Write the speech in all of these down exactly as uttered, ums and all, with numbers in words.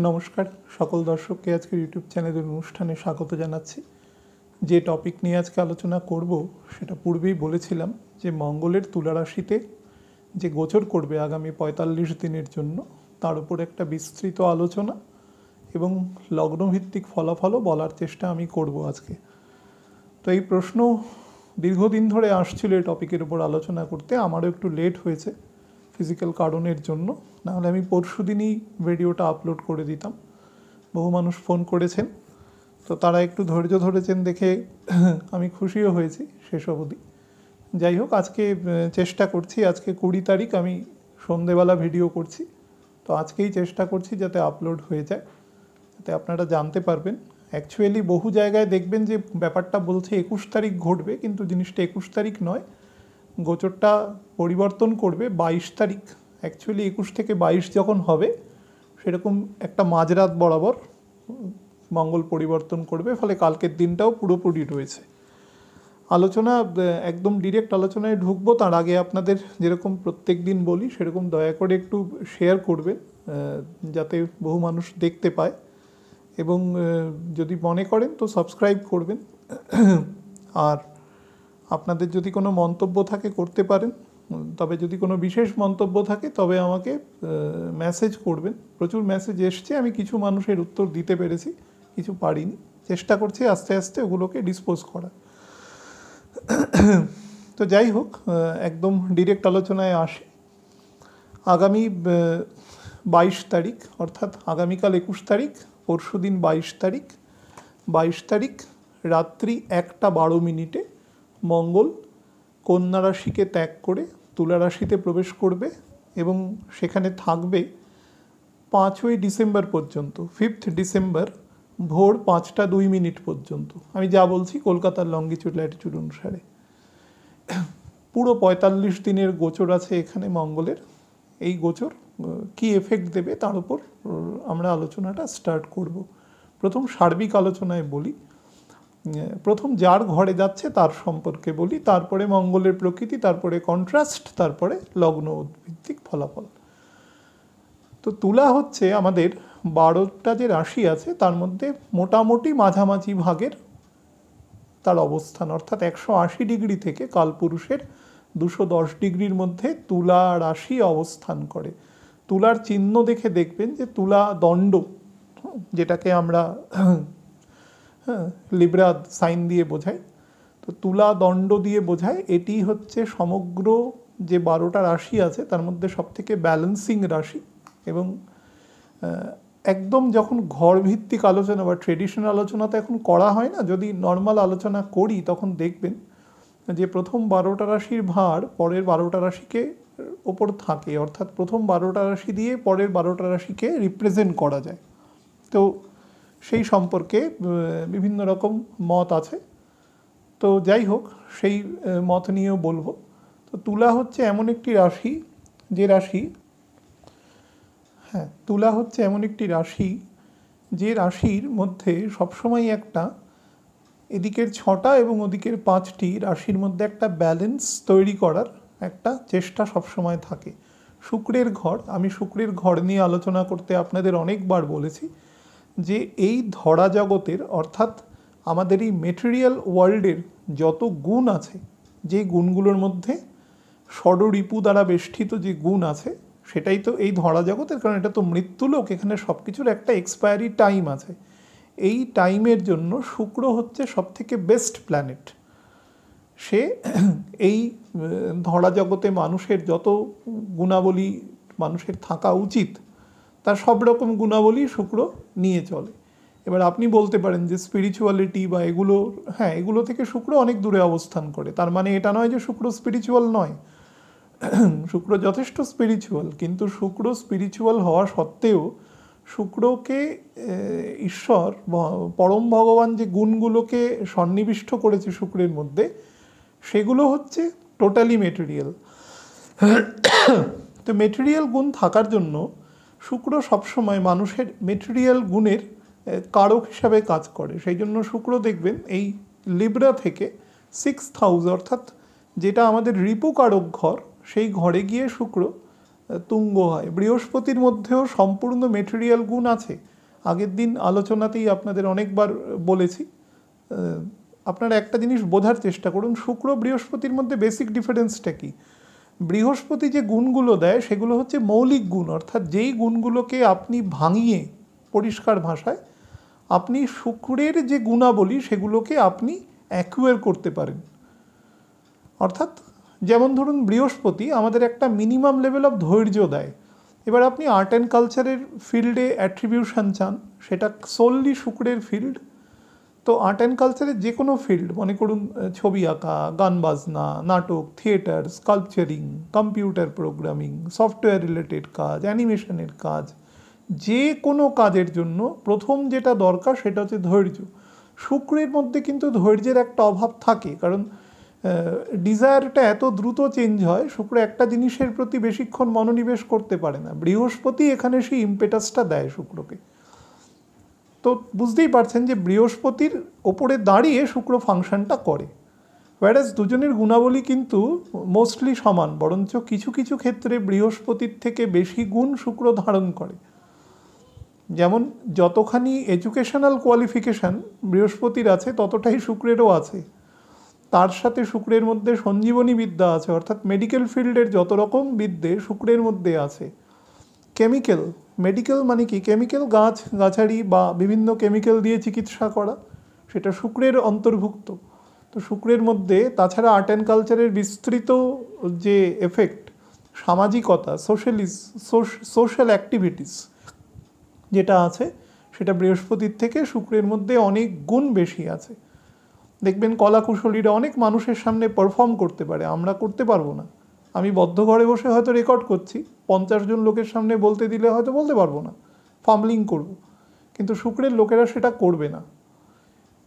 नमस्कार सकल दर्शक के आज के यूट्यूब चैनल अनुष्ठान स्वागत जानाচ্ছি। जे टपिक नहीं आज के आलोचना करब से पूर्वे बोलेছিলাম जे मंगलर तुला राशिते जे गोचर करबे आगामी पैंतालिस दिनेर जन्य तार उपर एक विस्तृत आलोचना एवं लग्नभित्तिक फलाफलो बलार चेष्टा आमी करब आज के। तो ये प्रश्न दीर्घदिन धरे आसछिलो टपिकेर उपर आलोचना करते, आमारो एकटु लेट हयेछे फिजिकल कारणेर जन्य, ना होले आमी परशुदिन ही भिडियोटा आपलोड करे दिताम। बहु मानुष फोन करेछेन, तो तारा एकटु धैर्य धरेछेन देखे आमी खुशिओ हयेछि शेष अवधि। जाइ होक आजके चेष्टा करछि, आजके बीस तारिख आमी सन्ध्याबेला भिडियो करछि, तो आजकेई चेष्टा करछि जाते आपलोड हये जाय, जाते आपनारा जानते पारबेन। एक्चुअली बहु जायगाय देखबेन जे ब्यापारटा बोलछे इक्कीस तारिख घटबे, किन्तु जिनिसटा इक्कीस तारिख नय, गोचरटा परिवर्तन करबे बाईश तारीख। एक्चुअली इक्कीस थेके बाईश जखन होबे सेरकम एकटा माझरात बराबर मंगल परिवर्तन करबे, फले कालकेर दिनटाओ पुरोपुरि रयेछे। आलोचना एकदम डायरेक्ट आलोचनाय ढुकबो, तार आगे आपनादेर जेरकम प्रत्येक दिन बोली सेरकम दया करे एकटु शेयर करबेन जाते बहु मानुष देखते पाय, एबं जदि मने करेन तो सबस्क्राइब करबेन। आर आपनादेर जदि कोनो मंतब्य थाके करते पारेन, तबे जदि कोनो विशेष मंतब्य थाके तबे आमाके मैसेज करबेन। प्रचुर मैसेज एसेछे, आमी किछु मानुषेर उत्तर दिते पेरेछि, किछु पारिनि, चेष्टा करछि आस्ते आस्ते ओगुलोके डिसपोज करा। तो जाइ होक एकदम डायरेक्ट आलोचनाय आसि। आगामी बाईश तारिख अर्थात आगामीकाल एकुश तारिख, परशुदिन बाईश तारिख, बाईश तारिख रात्रि एकटा बारो मिनिटे मंगल कन्या राशि के त्याग कर तुला राशि प्रवेश करबे एवं सेखाने थाकबे पाँचई डिसेम्बर पर्यन्त, फिफ्थ डिसेम्बर भोर पाँचटा दुई मिनिट पर्यन्त। आमी जा बोलछि कलकातार लंगिच्यूड लैटिच्यूड अनुसारे पुरो पैंतालिस दिनेर गोचर आछे एखाने मंगलेर। एई गोचर की एफेक्ट देबे तार उपर आमरा आलोचनाटा स्टार्ट करब। प्रथम सार्बिक आलोचनाय बोली, प्रथम जार घरे जाच्छे तार सम्पर्के बोली, तारपरे मंगलेर प्रकृति, तारपरे कन्ट्रास्ट, तारपरे लग्न भित्तिक फलाफल। तो तुला होच्छे आमादेर बारोटा जे राशि आछे तार मध्ये मोटामुटी माझामाझी भागेर तार अवस्थान, अर्थात एकशो आशी डिग्री थेके कालपुरुषेर दुशो दस डिग्रिर मध्य तुला राशि अवस्थान करे। तुलार चिन्ह देखे देखबेन जे तुला दण्ड, जेटाके आमरा लिब्रा साइन दिए बोझाय, तो तुला दंड दिए बोझाय। एटी होच्छे समग्र जे बारोटा राशि आछे तार मध्य सबथेके बैलेंसिंग राशि एवं एकदम जखन घर भित्तिक आलोचना बा ट्रेडिशनल आलोचना तो एखन करा हय ना, जदि नर्माल आलोचना करी तखन देखबेन जे प्रथम बारोटा राशिर भार परेर बारोटा राशिके ओपर थाके, अर्थात प्रथम बारोटा राशि दिए परेर बारोटा राशिके रिप्रेजेंट करा जाय। तो সেই সম্পর্কে বিভিন্ন রকম মত আছে, তো যাই হোক সেই মত নিয়েও বলবো। তো তুলা হচ্ছে এমন একটি রাশি যে রাশি হ্যাঁ তুলা হচ্ছে এমন একটি রাশি যে রাশির মধ্যে সবসময় একটা এদিকের ছটা এবং ওদিকের পাঁচটি রাশির মধ্যে একটা ব্যালেন্স তৈরি করার একটা চেষ্টা সবসময় থাকে। শুক্রের ঘর, আমি শুক্রের ঘর নিয়ে আলোচনা করতে আপনাদের অনেকবার বলেছি যে এই ধরা জগতের অর্থাৎ আমাদের এই মেটেরিয়াল ওয়ার্ল্ডের যত গুণ আছে, যে গুণগুলোর মধ্যে ষড়রিপু দ্বারা বেষ্টিত যে গুণ আছে সেটাই তো এই ধরা জগতের, কারণ এটা তো মৃত্যু লোক, এখানে সব কিছুর একটা এক্সপায়ারি টাইম আছে। এই টাইমের জন্য শুক্র হচ্ছে সবথেকে বেস্ট প্ল্যানেট। সে এই ধরা জগতে মানুষের যত গুণাবলী মানুষের থাকা উচিত তার সব রকম গুণাবলী শুক্র নিয়ে চলে। এবার আপনি বলতে পারেন যে স্পিরিচুয়ালিটি বা এগুলো, হ্যাঁ এগুলো থেকে শুক্র অনেক দূরে অবস্থান করে, তার মানে এটা নয় যে শুক্র স্পিরিচুয়াল নয়, শুক্র যথেষ্ট স্পিরিচুয়াল, কিন্তু শুক্র স্পিরিচুয়াল হওয়া সত্ত্বেও শুক্রকে ঈশ্বর পরম ভগবান যে গুণগুলোকে সন্নিবিষ্ট করেছে শুক্রের মধ্যে সেগুলো হচ্ছে টোটালি মেটেরিয়াল। তো মেটেরিয়াল গুণ থাকার জন্য শুক্র সবসময় মানুষের মেটেরিয়াল গুণের কারক হিসাবে কাজ করে। সেই জন্য শুক্র দেখবেন এই লিব্রা থেকে সিক্স হাউস অর্থাৎ যেটা আমাদের রিপু কারক ঘর, সেই ঘরে গিয়ে শুক্র तुंग है। बृहस्पतिर मध्येও सम्पूर्ण मेटेरियल गुण आछे। आगের दिन आलोचनातेই आपनादेर अनेकबार बोलेছি, আপনারা একটা জিনিস বোঝার চেষ্টা করুন শুক্র বৃহস্পতির মধ্যে बेसिक ডিফারেন্সটা কি। বৃহস্পতি যে গুণগুলো দেয় সেগুলো হচ্ছে মৌলিক গুণ, অর্থাৎ যেই গুণগুলোকে আপনি ভাঙিয়ে পরিষ্কার ভাষায় আপনি শুক্রের যে গুণাবলী সেগুলোকে আপনি অ্যাকুয়ার করতে পারেন। অর্থাৎ যেমন ধরুন বৃহস্পতি আমাদের একটা মিনিমাম লেভেল অফ ধৈর্য দেয়। এবার আপনি আর্ট অ্যান্ড কালচারের ফিল্ডে অ্যাট্রিবিউশন চান, সেটা সোললি শুক্রের ফিল্ড। তো আর্ট অ্যান্ড কালচারের যে কোনো ফিল্ড, মনে করুন ছবি আঁকা, গান বাজনা, নাটক, theatre, sculpturing, computer programming, software related কাজ, অ্যানিমেশনের কাজ, যে কোনো কাজের জন্য প্রথম যেটা দরকার সেটা হচ্ছে ধৈর্য। শুক্রের মধ্যে কিন্তু ধৈর্যের একটা অভাব থাকে, কারণ ডিজায়ারটা এত দ্রুত চেঞ্জ হয়, শুক্র একটা জিনিসের প্রতি বেশিক্ষণ মনোনিবেশ করতে পারে না। বৃহস্পতি এখানে সেই ইম্পেটাসটা দেয় শুক্রকে। তো বুঝতেই পারছেন যে বৃহস্পতির ওপরে দাঁড়িয়ে শুক্র ফাংশনটা করে, ওয়ারাস দুজনের গুণাবলী কিন্তু মোস্টলি সমান, বরঞ্চ কিছু কিছু ক্ষেত্রে বৃহস্পতির থেকে বেশি গুণ শুক্র ধারণ করে। যেমন যতখানি এডুকেশনাল কোয়ালিফিকেশান বৃহস্পতির আছে ততটাই শুক্রেরও আছে। তার সাথে শুক্রের মধ্যে সঞ্জীবনী বিদ্যা আছে, অর্থাৎ মেডিকেল ফিল্ডের যত রকম বিদ্যে শুক্রের মধ্যে আছে। কেমিক্যাল, মেডিকেল মানে কি কেমিক্যাল, গাছ গাছাড়ি বা বিভিন্ন কেমিক্যাল দিয়ে চিকিৎসা করা, সেটা শুক্রের অন্তর্ভুক্ত, তো শুক্রের মধ্যে। তাছাড়া আর্ট অ্যান্ড কালচারের বিস্তৃত যে এফেক্ট, সামাজিকতা, সোশ্যালিস সোশ্যাল অ্যাক্টিভিটিস যেটা আছে সেটা বৃহস্পতির থেকে শুক্রের মধ্যে অনেক গুণ বেশি আছে। দেখবেন কলাকুশলীরা অনেক মানুষের সামনে পারফর্ম করতে পারে, আমরা করতে পারবো না। আমি বদ্ধ ঘরে বসে হয়তো রেকর্ড করছি, পঞ্চাশ জন লোকের সামনে বলতে দিলে হয়তো বলতে পারবো না, ফাম্বলিং করব, কিন্তু শুক্রের লোকেরা সেটা করবে না।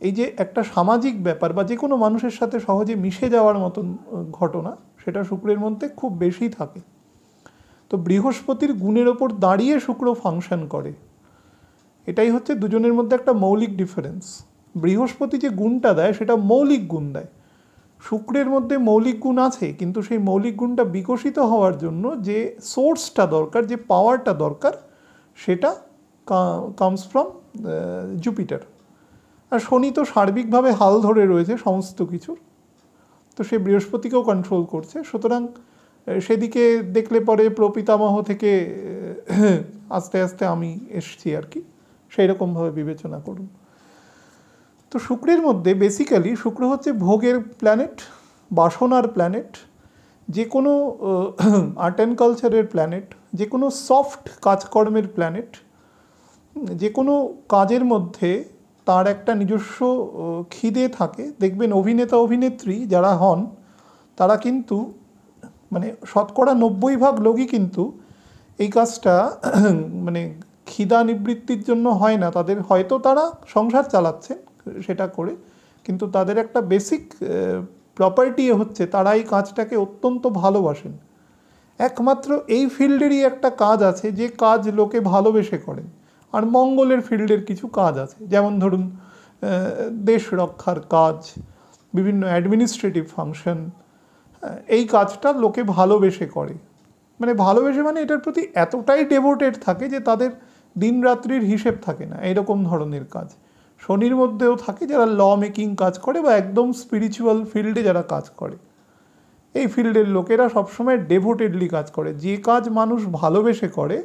এই যে একটা সামাজিক ব্যাপার বা যে কোনো মানুষের সাথে সহজে মিশে যাওয়ার মতন ঘটনা, সেটা শুক্রের মধ্যে খুব বেশি থাকে। তো বৃহস্পতির গুণের ওপর দাঁড়িয়ে শুক্র ফাংশন করে, এটাই হচ্ছে দুজনের মধ্যে একটা মৌলিক ডিফারেন্স। বৃহস্পতি যে গুণটা দেয় সেটা মৌলিক গুণ দেয়, শুক্রের মধ্যে মৌলিক গুণ আছে, কিন্তু সেই মৌলিক গুণটা বিকশিত হওয়ার জন্য যে সোর্সটা দরকার, যে পাওয়ারটা দরকার, সেটা কামস ফ্রম জুপিটার। আর শনি তো সার্বিকভাবে হাল ধরে রয়েছে সমস্ত কিছুর, তো সে বৃহস্পতিকেও কন্ট্রোল করছে। সুতরাং সেদিকে দেখলে পরে প্রপিতামহ থেকে আস্তে আস্তে আমি এসছি আর কি, সেই রকমভাবে বিবেচনা করুন। তো শুক্রের মধ্যে বেসিক্যালি শুক্র হচ্ছে ভোগের প্ল্যানেট, বাসনার প্ল্যানেট, যে কোনো আর্ট অ্যান্ড কালচারের প্ল্যানেট, যে কোনো সফট কাজকর্মের প্ল্যানেট, যে কোনো কাজের মধ্যে তার একটা নিজস্ব খিদে থাকে। দেখবেন অভিনেতা অভিনেত্রী যারা হন তারা কিন্তু মানে শতকরা নব্বই ভাগ লোকই কিন্তু এই কাজটা মানে খিদা নিবৃত্তির জন্য হয় না, তাদের হয়তো তারা সংসার চালাচ্ছেন সেটা করে, কিন্তু তাদের একটা বেসিক প্রপার্টি হচ্ছে তারা এই কাজটাকে অত্যন্ত ভালোবাসেন। একমাত্র এই ফিল্ডেরই একটা কাজ আছে যে কাজ লোকে ভালোবেসে করেন। আর মঙ্গলের ফিল্ডের কিছু কাজ আছে, যেমন ধরুন দেশ রক্ষার কাজ, বিভিন্ন অ্যাডমিনিস্ট্রেটিভ ফাংশন, এই কাজটা লোকে ভালোবেসে করে। মানে ভালোবেসে মানে এটার প্রতি এতটাই ডেভোটেড থাকে যে তাদের দিন রাত্রির হিসেব থাকে না, এইরকম ধরনের কাজ। শনির মধ্যেও থাকে যারা ল মেকিং কাজ করে বা একদম স্পিরিচুয়াল ফিল্ডে যারা কাজ করে, এই ফিল্ডের লোকেরা সবসময় ডেভোটেডলি কাজ করে। যে কাজ মানুষ ভালোবেসে করে,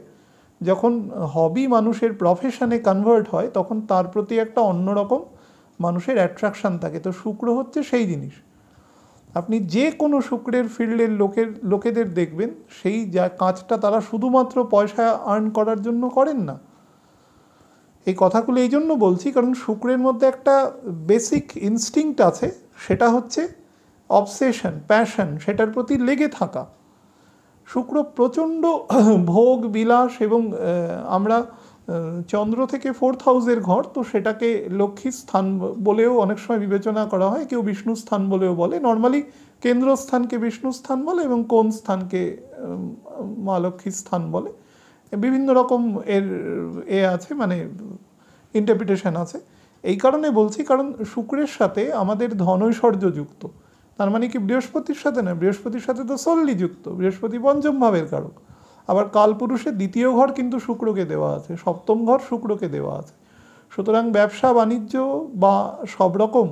যখন হবি মানুষের প্রফেশনে কনভার্ট হয় তখন তার প্রতি একটা অন্যরকম মানুষের অ্যাট্রাকশান থাকে। তো শুক্র হচ্ছে সেই জিনিস। আপনি যে কোনো শুক্রের ফিল্ডের লোকের লোকেদের দেখবেন সেই যা কাজটা তারা শুধুমাত্র পয়সা আর্ন করার জন্য করেন না। এই কথাগুলো এই জন্য বলছি কারণ শুক্রের মধ্যে একটা বেসিক ইনস্টিংক্ট আছে, সেটা হচ্ছে অবসেশন, প্যাশন, সেটার প্রতি লেগে থাকা। শুক্র প্রচণ্ড ভোগ বিলাস, এবং আমরা চন্দ্র থেকে ফোর্থ হাউসের ঘর, তো সেটাকে লক্ষ্মী স্থান বলেও অনেক সময় বিবেচনা করা হয়, কেউ বিষ্ণু স্থান বলেও বলে। নর্মালি কেন্দ্রস্থানকে বিষ্ণু স্থান বলে এবং কোন স্থানকে মা লক্ষ্মী স্থান বলে, বিভিন্ন রকম এর এ আছে, মানে ইন্টারপ্রিটেশন আছে। এই কারণে বলছি কারণ শুক্রের সাথে আমাদের ধনৈশ্বর্য যুক্ত, তার মানে কি বৃহস্পতির সাথে না, বৃহস্পতির সাথে তো সল্লি যুক্ত, বৃহস্পতি পঞ্চম ভাবের কারক। आबार कालपुरुषे द्वितीय घर किन्तु शुक्र के देवा आछे, सप्तम घर शुक्र के देवा आछे। सूतरां व्यवसा वाणिज्य बा सब रकम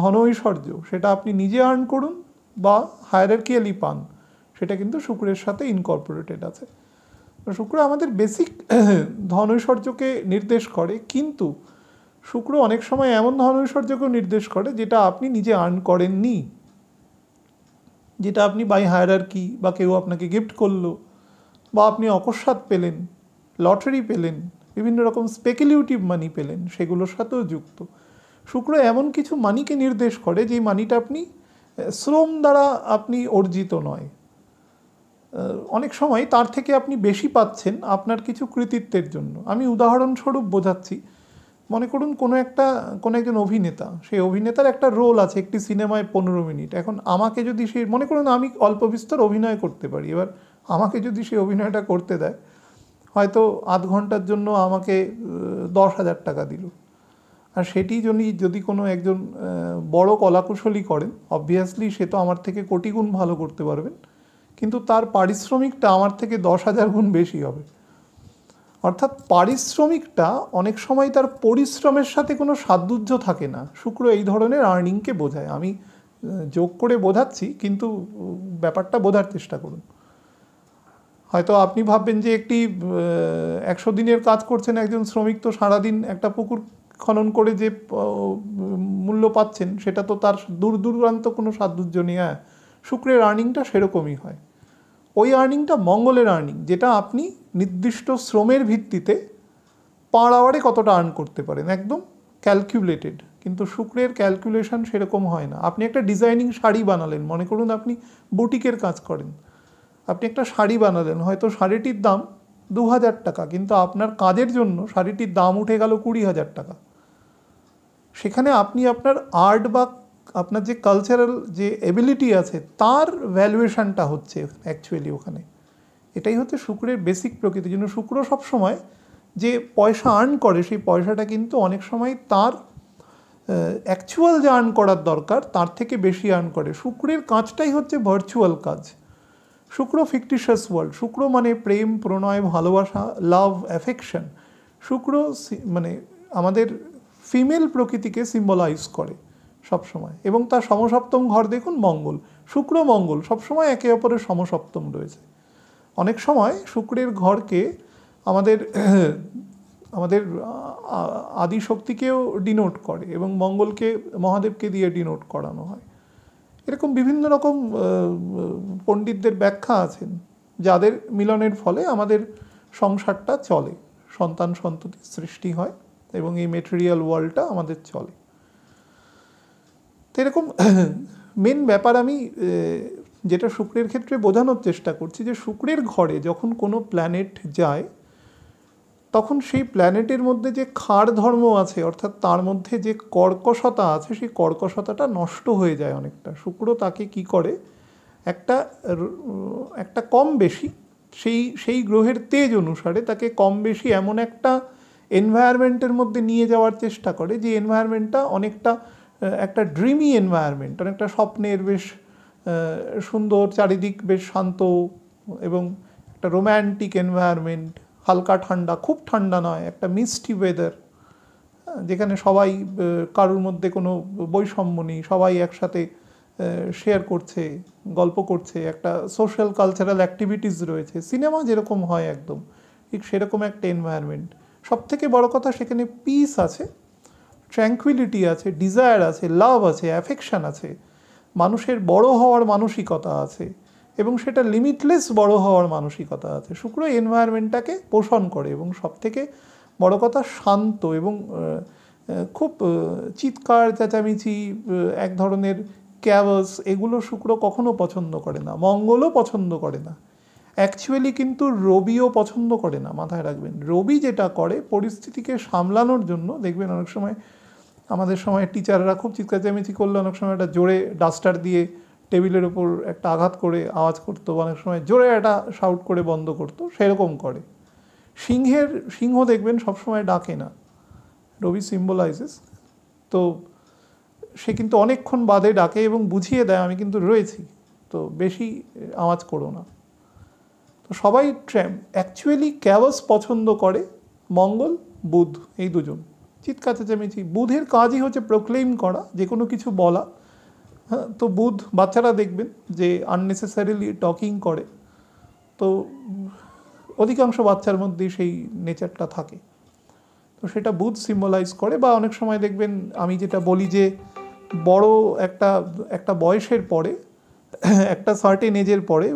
धन ऐश्वर्य सेटा आपनि निजे आर्न करुन बा हायरार्कियाली पान सेटा किन्तु शुक्रेर साथे इनकर्पोरेटेड आछे। शुक्र आमादेर बेसिक धन ऐश्वर्यके निर्देश करे किन्तु शुक्र अनेक समय एमन धन ऐश्वर्यके निर्देश करे जेटा आपनि निजे आर्न करेननि, जेटा आपनि बाई हायरार्की बा केउ आपनाके गिफ्ट करलो बा आपनि अकस्मात पेलेन, लटरि पेलेन, विभिन्न रकम स्पेकुलेटिव मानी पेलेन सेगुलोर साथेओ जुक्त। शुक्र एमन किछु मानिके निर्देश करे जे मानिटा आपनि श्रम द्वारा आपनि अर्जित नय, अनेक समय तार थेके आपनि बेशी पाच्छेन आपनार किछु कृतित्वेर जन्य। आमि उदाहरणस्वरूप बोझाच्छि, मने करुन कोनो एकटा कोनो एकजन अभिनेता, सेई अभिनेतार एकटा रोल आछे एकटी सिनेमाय पंद्रह मिनिट। एखन आमाके जोदि सेई मने करुन आमि अल्प बिस्तर अभिनय करते पारि, एबार आमाके जोदि सेई अभिनयटा करते देय हयतो आध घंटार जन्य आमाके दस हज़ार टाका दिल आर सेटी जोनि जोदि कोनो एकजन बड़ो कलाकुशली करेन अबभियासलि से तो आमार थेके कोटी गुण भालो करते पारबेन किन्तु तार पारिश्रमिकटा आमार थेके दस हज़ार गुण बेशी होबे। अर्थात पारिश्रमिकटा अनेक समय तार परिश्रमेर साथे कोनो सादुज्य थाके ना। शुक्र एई धरनेर आर्निंग के बोझाय। आमी जोग करे बोझाच्छि किन्तु ब्यापारटा बोझार चेष्टा करुन। हयतो आपनि भाबबेन जे एकटी एकशो दिनेर काज करछेन एकजन श्रमिक तो सारा दिन एकटा पुकुर खनन करे जे मूल्य पाच्छेन सेटा तो तार दूर दूरान्त कोनो सादुज्य नेই। शुक्रेर आर्निंगटा सेरकमই হয়। ओई आर्निंगटा मंगलेर आर्निंग जेटा आपनि निर्दिष्ट श्रमेर भित्तिते पर आवारे कतटा आर्न करते पारेन एकदम क्यालकुलेटेड, किन्तु शुक्रेर क्यालकुलेशन सेरकम हय ना। आपनि एकटा डिजाइनिंग शाड़ी बानालेन, मने करुन आपनि बुटिकेर काज करेन, आपनि एकटा शाड़ी बानालेन हयतो शाड़िटिर दाम दो हज़ार टाका किन्तु आपनार काजेर जन्य शाड़िटिर दाम उठे गेल कुड़ी हज़ार टाका। सेखाने आपनि आपनार आर्ट बा आपनार जे कलचारल जे एबिलिटी आछे तार भ्यालुएशनटा होच्छे एक्चुअली ओखाने। एटाई होच्छे शुक्रेर बेसिक प्रकृति। जेन शुक्र सब समय जे पयसा आर्न करे सेई पयसाटा किन्तु अनेक समय तार एक्चुअल जे आर्न करार दरकार तार थेके बेशी आर्न करे। शुक्रेर काजटाई होच्छे भार्चुअल काज। शुक्र फिक्टिशियास वर्ल्ड। शुक्र माने प्रेम, प्रणय, भालोबासा, लाभ, अफेक्शन। शुक्र माने आमादेर फिमेल प्रकृतिके सिम्बलाइज करे सब समय एवं तार समसप्तम घर देखुन मंगल। शुक्र मंगल सब समय एके अपरेर समसप्तम रयेछे। अनेक समय शुक्रेर घर के आमादेर आमादेर आदिशक्तिकेও डिनोट करे एवं मंगल के महादेव के दिए डिनोट करानो हय। एरकम विभिन्न रकम पंडितदेर व्याख्या आছেন যাদের মিলনের ফলে আমাদের সংসারটা চলে, সন্তান সন্ততি সৃষ্টি হয় এবং এই ম্যাটেরিয়াল ওয়ার্ল্ডটা আমাদের চলে। तो एरकम मेन ब्यापार आमी जेटा शुक्रेर क्षेत्रे बोझानोर चेष्टा करछि जे शुक्रेर घरे जखन कोनो प्लैनेट जाए तखन सेई प्लैनेटेर मध्य जे खार धर्म आछे अर्थात तार मध्य जे कर्कशता आछे सेई कर्कशताटा नष्ट हये जाय अनेकटा। शुक्र ताके कि करे एकटा एकटा कम बेशी सेई सेई ग्रहेर तेज अनुसारे ताके कम बेशी एमन एकटा एनवायरनमेंटेर मध्य निये जाओयार चेष्टा करे जे एनवायरनमेंटटा अनेकटा एक ड्रीमी एनवायरनमेंट, अनेकटा स्वप्नेर बेश सुंदर, चारिदिक बेश शांत एवं एक रोमांटिक एनवायरनमेंट, हल्का ठंडा, खूब ठंडा नय, एक मिस्टी वेदर जेखाने सबाई कारोर मध्य कोनो बैषम्य नेই, सबाई एकसाथे शेयर करछे, गल्प करछे, एकटा सोशल कलचारल एक्टिविटीज रयेछे, सिनेमा जेरकम हय एकदम ठीक सेरकम एक एनवायरनमेंट। सबथेके बड़ कथा सेखाने पिस आछे, ट्रैंक्विलिटी आछे, डिजायर आछे, लाभ आछे, अफेक्शन आछे, मानुषेर बड़ो हवार मानसिकता आछे एबं सेटा लिमिटलेस बड़ो हवार मानसिकता आछे। शुक्र एनवायरनमेंटटाके पोषण करे एबं सबथेके बड़ो कथा शांत एबं खूब चित्कार, चेचामेचि, एक धरनेर क्यावस एगुलो शुक्र कखनो पछन्द करे ना, मंगलो पछन्द करे ना, एक्चुअली किन्तु रबिओ पछन्द करे ना। माथाय राखबेन रबि जेटा करे परिस्थितिके सामलानोर जन्य देखबेन अनेक समय आमादेर समय टीचाररा खूब चित्कार चेचामेचि करले अनेक समय एटा जोरे डास्टार दिए टेबिलेर उपर एकटा आघात करे आवाज करतो, अनेक समय जोरे एटा शाउट करे बन्ध करतो, सेरकम करे। सिंहेर सिंह देखबेन सब समय डाके ना, रबि सिम्बलाइजेस तो से किन्तु अनेकक्षण बादे डाके एबं बुझिए देय आमि किन्तु रयेछि, तो बेशी आवाज करो ना। तो सबाई ट्रेम एक्चुअली कैवस पसंद करे मंगल बुध ये दुजन चित्कार चेचामेचि बुधेर काज ही होच्छे प्रोक्लेम करा जेकोनो किछु बला। हाँ तो बुध बाच्चारा देखबेन जे आननेसेसारिली टकिंग करे तो अधिकांश बाच्चार मध्य सेई नेचारटा थाके तो सेटा बुध सिम्बलाइज करे बा अनेक समय देखबेन आमी जेटा बोली जे बड़ो एकटा एकटा बयसेर परे एकटा सार्टेन एजेर परे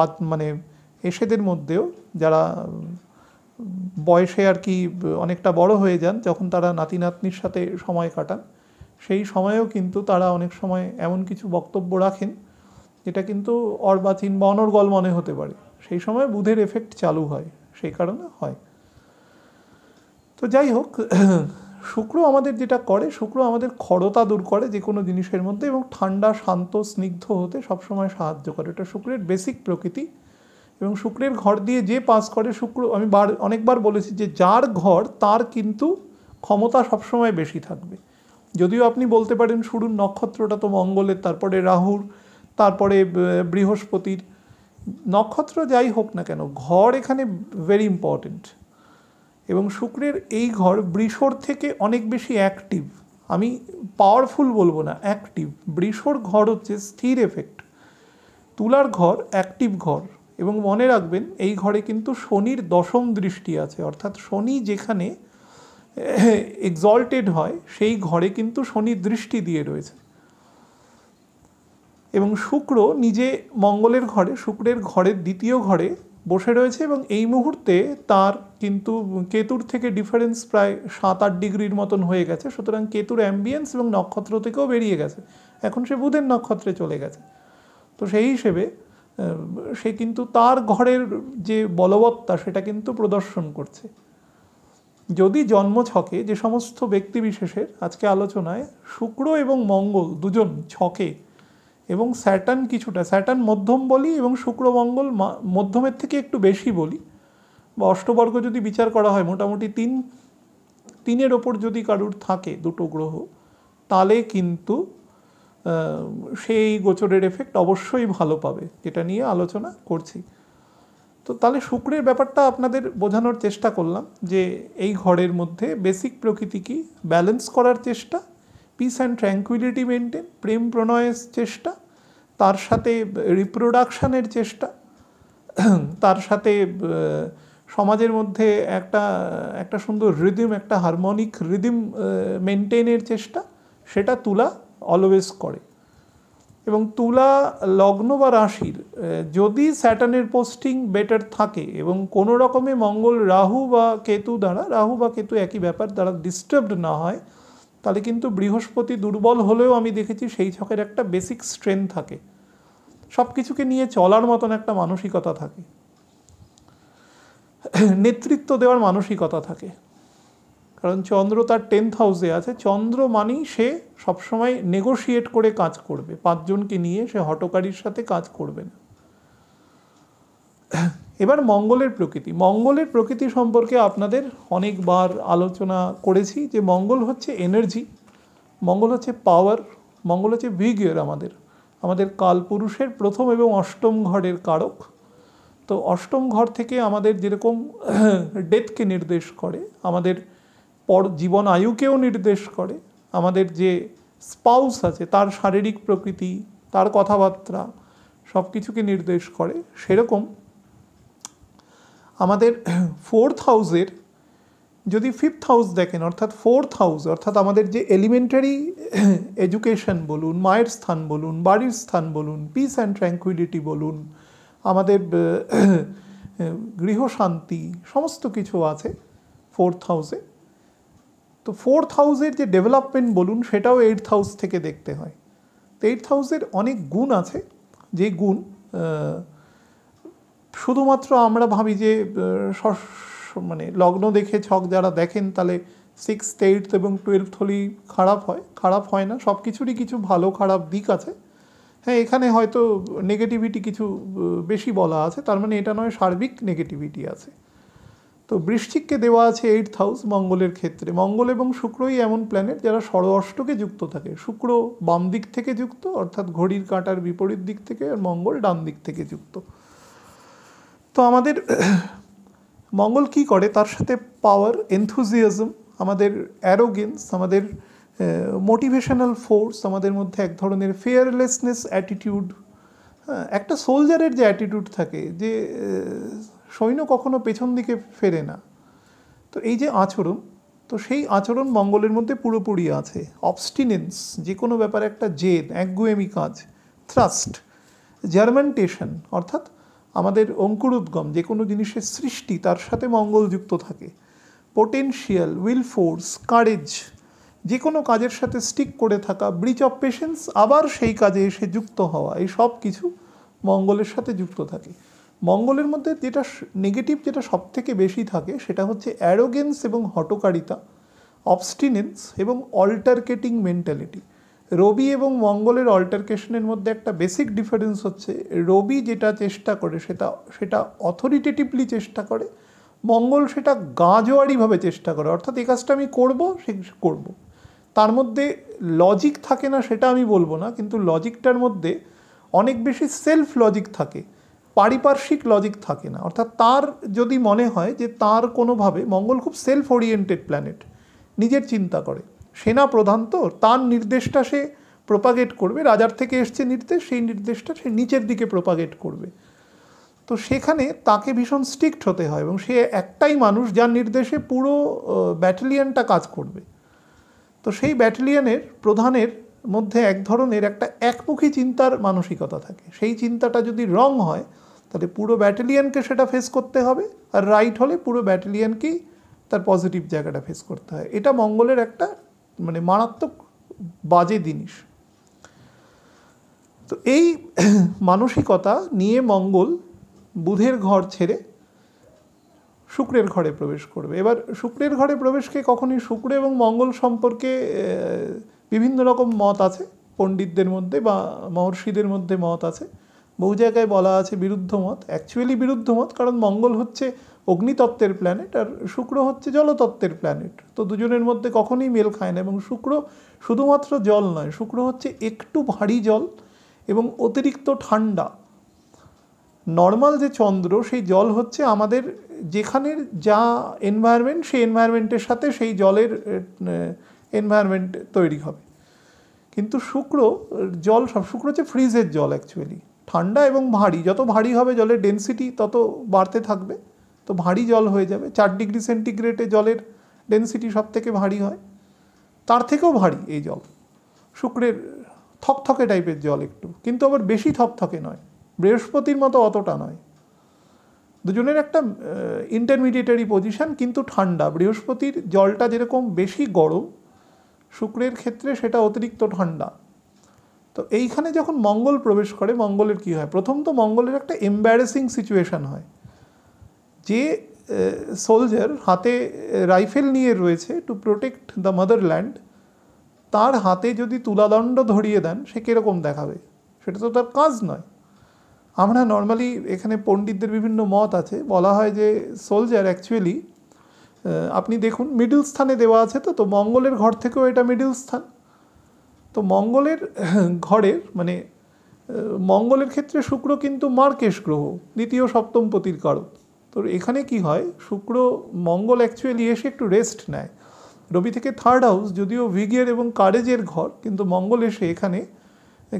बात माने एसेदेर मध्येও যারা বয়সে আর কি অনেকটা বড় হয়ে যান যখন তারা নাতি নাতনির সাথে সময় কাটান সেই সময়েও কিন্তু তারা অনেক সময় এমন কিছু বক্তব্য রাখেন যেটা কিন্তু অর্বাচীন বা অনর্গল মনে হতে পারে সেই সময় বুধের এফেক্ট চালু হয় সেই কারণে হয়। তো যাই হোক শুক্র আমাদের যেটা করে শুক্র আমাদের খড়তা দূর করে যে কোনো জিনিসের মধ্যে এবং ঠান্ডা শান্ত স্নিগ্ধ হতে সব সময় সাহায্য করে এটা শুক্রের বেসিক প্রকৃতি। এবং শুক্রের ঘর দিয়ে যে পাস করে শুক্র আমি বার অনেকবার বলেছি যে যার ঘর তার কিন্তু ক্ষমতা সবসময় বেশি থাকবে যদিও আপনি বলতে পারেন শুরুর নক্ষত্রটা তো মঙ্গলের তারপরে রাহুর তারপরে বৃহস্পতির নক্ষত্র যাই হোক না কেন ঘর এখানে ভেরি ইম্পর্টেন্ট এবং শুক্রের এই ঘর বৃষর থেকে অনেক বেশি অ্যাক্টিভ আমি পাওয়ারফুল বলবো না অ্যাক্টিভ বৃষর ঘর হচ্ছে স্থির এফেক্ট তুলার ঘর অ্যাক্টিভ ঘর এবং মনে রাখবেন এই ঘরে কিন্তু শনির দশম দৃষ্টি আছে অর্থাৎ শনি যেখানে এক্সল্টেড হয় সেই ঘরে কিন্তু শনি দৃষ্টি দিয়ে রয়েছে এবং শুক্র নিজে মঙ্গলের ঘরে শুক্রের ঘরের দ্বিতীয় ঘরে বসে রয়েছে এবং এই মুহূর্তে তার কিন্তু কেতুর থেকে ডিফারেন্স প্রায় সাত আট ডিগ্রির মতন হয়ে গেছে সুতরাং কেতুর অ্যাম্বিয়েন্স এবং নক্ষত্র থেকেও বেরিয়ে গেছে এখন সে বুধের নক্ষত্রে চলে গেছে তো সেই হিসেবে সে কিন্তু তার ঘরের যে বলবত্তা সেটা কিন্তু প্রদর্শন করছে। যদি জন্মছকে যে সমস্ত ব্যক্তি বিশেষের আজকে আলোচনায় শুক্র এবং মঙ্গল দুজন ছকে এবং স্যাটার্ন কিছুটা স্যাটার্ন মধ্যম বলি এবং শুক্র মঙ্গল মধ্যমের থেকে একটু বেশি বলি বা অষ্টবর্গ যদি বিচার করা হয় মোটামুটি তিন তিনের ওপর যদি কারুর থাকে দুটো গ্রহ তাহলে কিন্তু সেই গোচরের এফেক্ট অবশ্যই ভালো পাবে যেটা নিয়ে আলোচনা করছি। তো তাহলে শুক্রের ব্যাপারটা আপনাদের বোঝানোর চেষ্টা করলাম যে এই ঘরের মধ্যে বেসিক প্রকৃতি কি ব্যালেন্স করার চেষ্টা পিস অ্যান্ড ট্র্যাঙ্কুইলিটি মেনটেন প্রেম প্রণয়ের চেষ্টা তার সাথে রিপ্রোডাকশানের চেষ্টা তার সাথে সমাজের মধ্যে একটা একটা সুন্দর রিদিম একটা হারমোনিক রিদিম মেনটেনের চেষ্টা সেটা তুলা অলওয়েজ করে এবং তুলা লগ্ন বা রাশির যদি স্যাটার্নের পোস্টিং বেটার থাকে এবং কোনো রকমে মঙ্গল রাহু বা কেতু দ্বারা রাহু বা কেতু একই ব্যাপার দ্বারা ডিস্টার্বড না হয় তাহলে কিন্তু বৃহস্পতি দুর্বল হলেও আমি দেখেছি সেই ছকের একটা বেসিক স্ট্রেংথ থাকে সব কিছুকে নিয়ে চলার মতন একটা মানসিকতা থাকে নেতৃত্ব দেওয়ার মানসিকতা থাকে কারণ চন্দ্র তার টেন্থ হাউসে আছে চন্দ্র মানেই সে সবসময় নেগোশিয়েট করে কাজ করবে পাঁচজনকে নিয়ে সে হটকারীর সাথে কাজ করবে না। এবার মঙ্গলের প্রকৃতি মঙ্গলের প্রকৃতি সম্পর্কে আপনাদের অনেকবার আলোচনা করেছি যে মঙ্গল হচ্ছে এনার্জি মঙ্গল হচ্ছে পাওয়ার মঙ্গল হচ্ছে ভিগর আমাদের আমাদের কালপুরুষের প্রথম এবং অষ্টম ঘরের কারক তো অষ্টম ঘর থেকে আমাদের যেরকম ডেথকে নির্দেশ করে আমাদের পর জীবন আয়ুকেও নির্দেশ করে আমাদের যে স্পাউস আছে তার শারীরিক প্রকৃতি তার কথাবার্তা সব কিছুকে নির্দেশ করে সেরকম আমাদের ফোর্থ হাউসের যদি ফিফথ হাউস দেখেন অর্থাৎ ফোর্থ হাউস অর্থাৎ আমাদের যে এলিমেন্টারি এডুকেশন বলুন মায়ের স্থান বলুন বাড়ির স্থান বলুন পিস অ্যান্ড ট্র্যাঙ্কুইলিটি বলুন আমাদের গৃহশান্তি সমস্ত কিছু আছে ফোর্থ হাউসে তো ফোর্থ হাউসের যে ডেভেলপমেন্ট বলুন সেটাও এইটথ হাউস থেকে দেখতে হয় তো এইটথ হাউসের অনেক গুণ আছে যে গুণ শুধুমাত্র আমরা ভাবি যে মানে লগ্ন দেখে ছক যারা দেখেন তাহলে সিক্সথ এইটথ এবং টুয়েলভথ হলেই খারাপ হয় খারাপ হয় না সব কিছুরই কিছু ভালো খারাপ দিক আছে হ্যাঁ এখানে হয়তো নেগেটিভিটি কিছু বেশি বলা আছে তার মানে এটা নয় সার্বিক নেগেটিভিটি আছে। তো বৃশ্চিককে দেওয়া আছে এইটথ হাউস মঙ্গলের ক্ষেত্রে মঙ্গল এবং শুক্রই এমন প্ল্যানেট যারা ষড় অষ্টকে যুক্ত থাকে শুক্র বাম দিক থেকে যুক্ত অর্থাৎ ঘড়ির কাঁটার বিপরীত দিক থেকে আর মঙ্গল ডান দিক থেকে যুক্ত तो आमादेर मंगल कि करे तार साथे पावर एंथुजियाजम आमादेर एरोगेंस आमादेर मोटिवेशनल फोर्स आमादेर मध्य एक धरनेर फेयरलेसनेस एटीट्यूड एक सोल्जारेर जे एटीट्यूड थाके जे सैन्य कखनो पेछन दिके फेरे ना तो ये आचरण तो सेई आचरण मंगलेर मध्य पुरोपुरी आछे। अब्स्टिनेंस जे कोनो ब्यापारे एक जेद एकगुएमी काज थ्रास्ट जार्मेंटेशन अर्थात आमादेर अंकुरोद्गम जे कोनो जिनिसेर सृष्टि तार साथे मंगल जुक्त थाके। पोटेंशियल विल फोर्स कारेज जे कोनो काजेर साथे स्टिक करे थाका ब्रीच अफ पेशेंस आबार सेई काजे एसे जुक्त हवा एई सब किछु मंगलेर साथे जुक्त थाके। मंगलेर मध्य जेटा नेगेटिव जेटा सबथेके बेशी थाके सेटा होच्छे एरोगेंस एबं हठकारिता अब्स्टिनेंस एबं अल्टारकेटिंग मेंटालिटी। रवि एबं मंगलेर अल्टारकेशनेर मध्य एक बेसिक डिफारेंस होच्छे रवि जेटा चेष्टा करे सेटा सेटा अथरिटेटिवली चेष्टा करे मंगल सेटा गाजोयारी भावे चेष्टा करे अर्थात एई काजटा आमि करब सेई करब तार मध्य लजिक थाके ना सेटा आमि बोलबो ना किन्तु लजिकटार मध्य अनेक बेशी सेल्फ लजिक थाके पारिपार्श्विक लजिक थाके ना अर्थात तार यदि मने हय जे तार कोनो भावे मंगल खूब सेल्फ ओरिएंटेड प्लैनेट निजेर चिंता करे सेना प्रधान तो तार निर्देशटा से प्रोपागेट करबे राजार थेके एसेछे निर्देश सेई निर्देशटा से नीचेर दिके प्रोपागेट करबे तो सेखाने ताके भीषण स्ट्रिक्ट होते हय एबं से एकटाई मानुष जार निर्देशे पुरो बैटालियनटा काज करबे तो सेई बैटालियनेर प्रधानेर मध्य एक धरनेर एकटा एकमुखी चिंतार मानसिकता थाके सेई चिंताटा यदि रंग हय ताहले पुरो बैटालियनके सेटा फेस करते हबे आर राइट हले पुरो बैटालियनकेई तार पजिटिव जायगाटा फेस करते हय। एटा मंगलेर एकटा माने मारात्मक बाजे जिनिस तो एई मानसिकता निये मंगल बुधेर घर छेड़े शुक्रेर घरे प्रवेश करबे। एबार शुक्रेर घरे प्रवेशके कखनोई शुक्र एबं मंगल सम्पर्के विभिन्न रकम मत आछे पंडितदेर मध्य बा महर्षिदेर मध्य मत आछे बहु जायगाय बला आछे बिरुद्ध मत एक्चुअली बिरुद्ध मत कारण मंगल हच्छे अग्नितत्त्वेर प्लैनेट और शुक्र हच्छे जलतत्त्वेर प्लैनेट तो दुजोनेर मध्य कखनोई मेल खाय ना एबं शुक्र शुधुमात्र जल नय शुक्र हच्छे एकटू भारी जल एबं अतिरिक्त ठंडा नर्माल जो चंद्र से जल हच्छे आमादेर जेखाने जा एनवायरनमेंट से एनवायरनमेंटेर साथे सेई जलेर एनवायरनमेंट तैरी हबे किन्तु शुक्र जल सब शुक्र हच्छे फ्रीजेर जल एक्चुअलि ठंडा एबं भारी जत भारी हबे जलेर डेंसिटी तत बाड़ते थाकबे तो भारी जल हो जाए चार डिग्री सेंटिग्रेडे जलर डेंसिटी सबथेके भारी है तार थेकेओ भारी ये जल शुक्रेर थकथके टाइपेर जल एकटू किन्तु आबार बेशी थकथके नय बृहस्पतिर मतो अतटा नय दुजोनेर एकटा इंटरमिडिएटरी पजिशन किन्तु ठंडा बृहस्पतिर जलटा जेरकम बेशी गरम शुक्रेर क्षेत्रे सेटा अतिरिक्त ठंडा तो एइखाने जखन मंगल प्रवेश करे मंगलेर कि हय प्रथम तो मंगलेर एकटा एम्बारेसिंग सिचुएशन हय जे सोल्जर हाथे राइफेल निये रयेछे टू प्रोटेक्ट द मदरलैंड तार हाथे जदि तुलादंड धरिये देन से किरकम देखाबे सेटा तो तार काज नय। आमरा नर्माली एखाने पंडितदेर विभिन्न मत आछे बला हय जे सोल्जर एक्चुअलि आपनि देखुन मिडिल स्थाने देवा आछे तो तो मंगलेर घर थेकेओ एटा मिडिल स्थान तो मंगलेर घरेर माने मंगलेर क्षेत्रे शुक्र किन्तु मार्केश ग्रह द्वितीय सप्तमपतिर कारक तो एखाने कि हय शुक्र मंगल एक्चुअलि एसे एकटु रेस्ट नेय रवि थेके थार्ड हाउस जदिओ विगियर एबं कारेजेर घर किन्तु मंगल एसे एखाने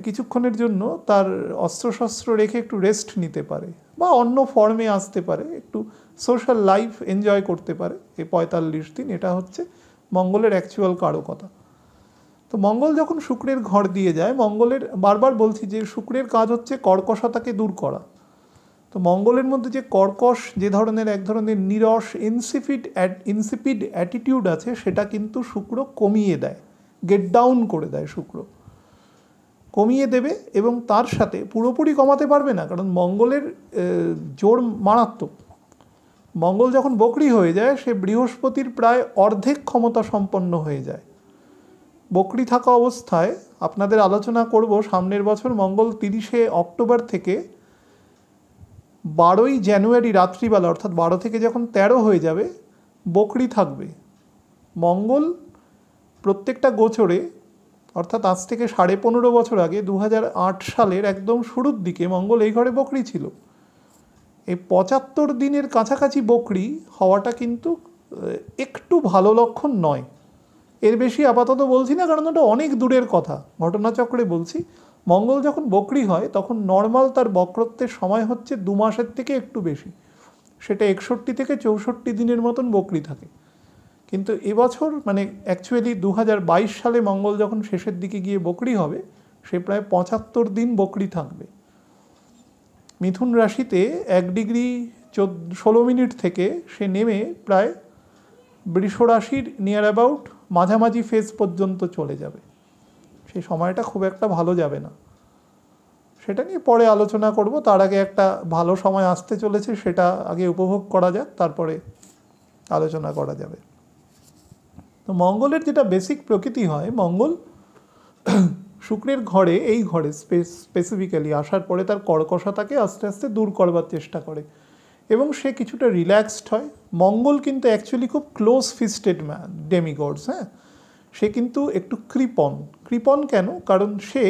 किछुक्षणेर जोन्नो तार अस्त्रशस्त्र रेखे एकटु रेस्ट निते पारे बा अन्य फर्मे आसते पारे एकटु सोशल लाइफ एनजय करते पारे पैंताल्लिस दिन एटा हच्छे मंगलेर एक्चुअल कारकता। तो मंगल जखन शुक्रेर घर दिए जाए मंगलेर बार बार बोलछि जे शुक्रेर काज हच्छे कर्कशताके दूर करा तो मंगलेर मध्य जो कर्कश जे धरनेर एक धरनेर निरस इनसिपिड इनसिपिड एटीट्यूड आछे सेटा किन्तु शुक्र कमिये देय गेट डाउन करे देय शुक्र कमिये देबे एबं तार साथे पुरोपुरी कमाते पारबे ना कारण मंगलेर जोर मारात्मक मंगल जखन बकरी हये जाय से बृहस्पतिर प्राय अर्धेक क्षमता सम्पन्न हये जाय बकरी थाका अवस्थाय आपनादेर आलोचना करब सामनेर बछर मंगल तीरिशे अक्टोबर थेके बारोई जानुआरि रात्रिबेला अर्थात बारो थेके जखन तेरो हो जाबे बकरी थाकबे मंगल प्रत्येकटा गोचरे अर्थात आज थेके साढ़े पंद्रह बछर आगे दो हज़ार आठ सालेर एकदम शुरूर दिके मंगल एई घरे बकरी छिलो पचहत्तर दिनेर काछाकाछि बकरी हवाटा किन्तु एकटू भालो लक्षण नय। एर बेशी आपातत बोलछि ना कारण ओटा अनेक दूरेर कथा, घटनाचक्रे बोलछि मंगल जखन बकरी हय तखन नर्माल तार बक्रत्वेर समय हच्छे दु मासेर थेके एकटू बेशी, सेटा एकषट्टी थेके चौषट्टी दिनेर मतन बकरी थाके। किन्तु एबछर माने एक्चुअली दो हज़ार बाईस साले मंगल जखन शेषेर दिके गिये बकरी हबे से प्राय पचहत्तर दिन बकरी थाकबे। मिथुन राशिते एक डिग्री चौद षोलो मिनट थेके से नेमे प्राय वृष राशिर नियर अबाउट माझामाझी फेज पर्यन्त चले जाबे। सेई समयटा खूब एकटा भालो जाबे ना, सेटा निये परे आलोचना करब। तार आगे एकटा भालो समय आसते चलेछे सेटा आगे उपभोग करा जाक, तारपरे आलोचना करा जाबे। तो मंगलेर जेटा बेसिक प्रकृति हय, मंगल शुक्रेर घरे एई घरे स्पेसिफिकली आसार परे तार कर्कशताके आस्ते आस्ते दूर करबार चेष्टा करे एबं से किछुटा रिलैक्सड हय। मंगल किन्तु एक्चुअली खूब क्लोज फिस्टेड मैन डेमिगॉड्स, हाँ से किन्तु एकटु कृपण। कृपण केन कारण से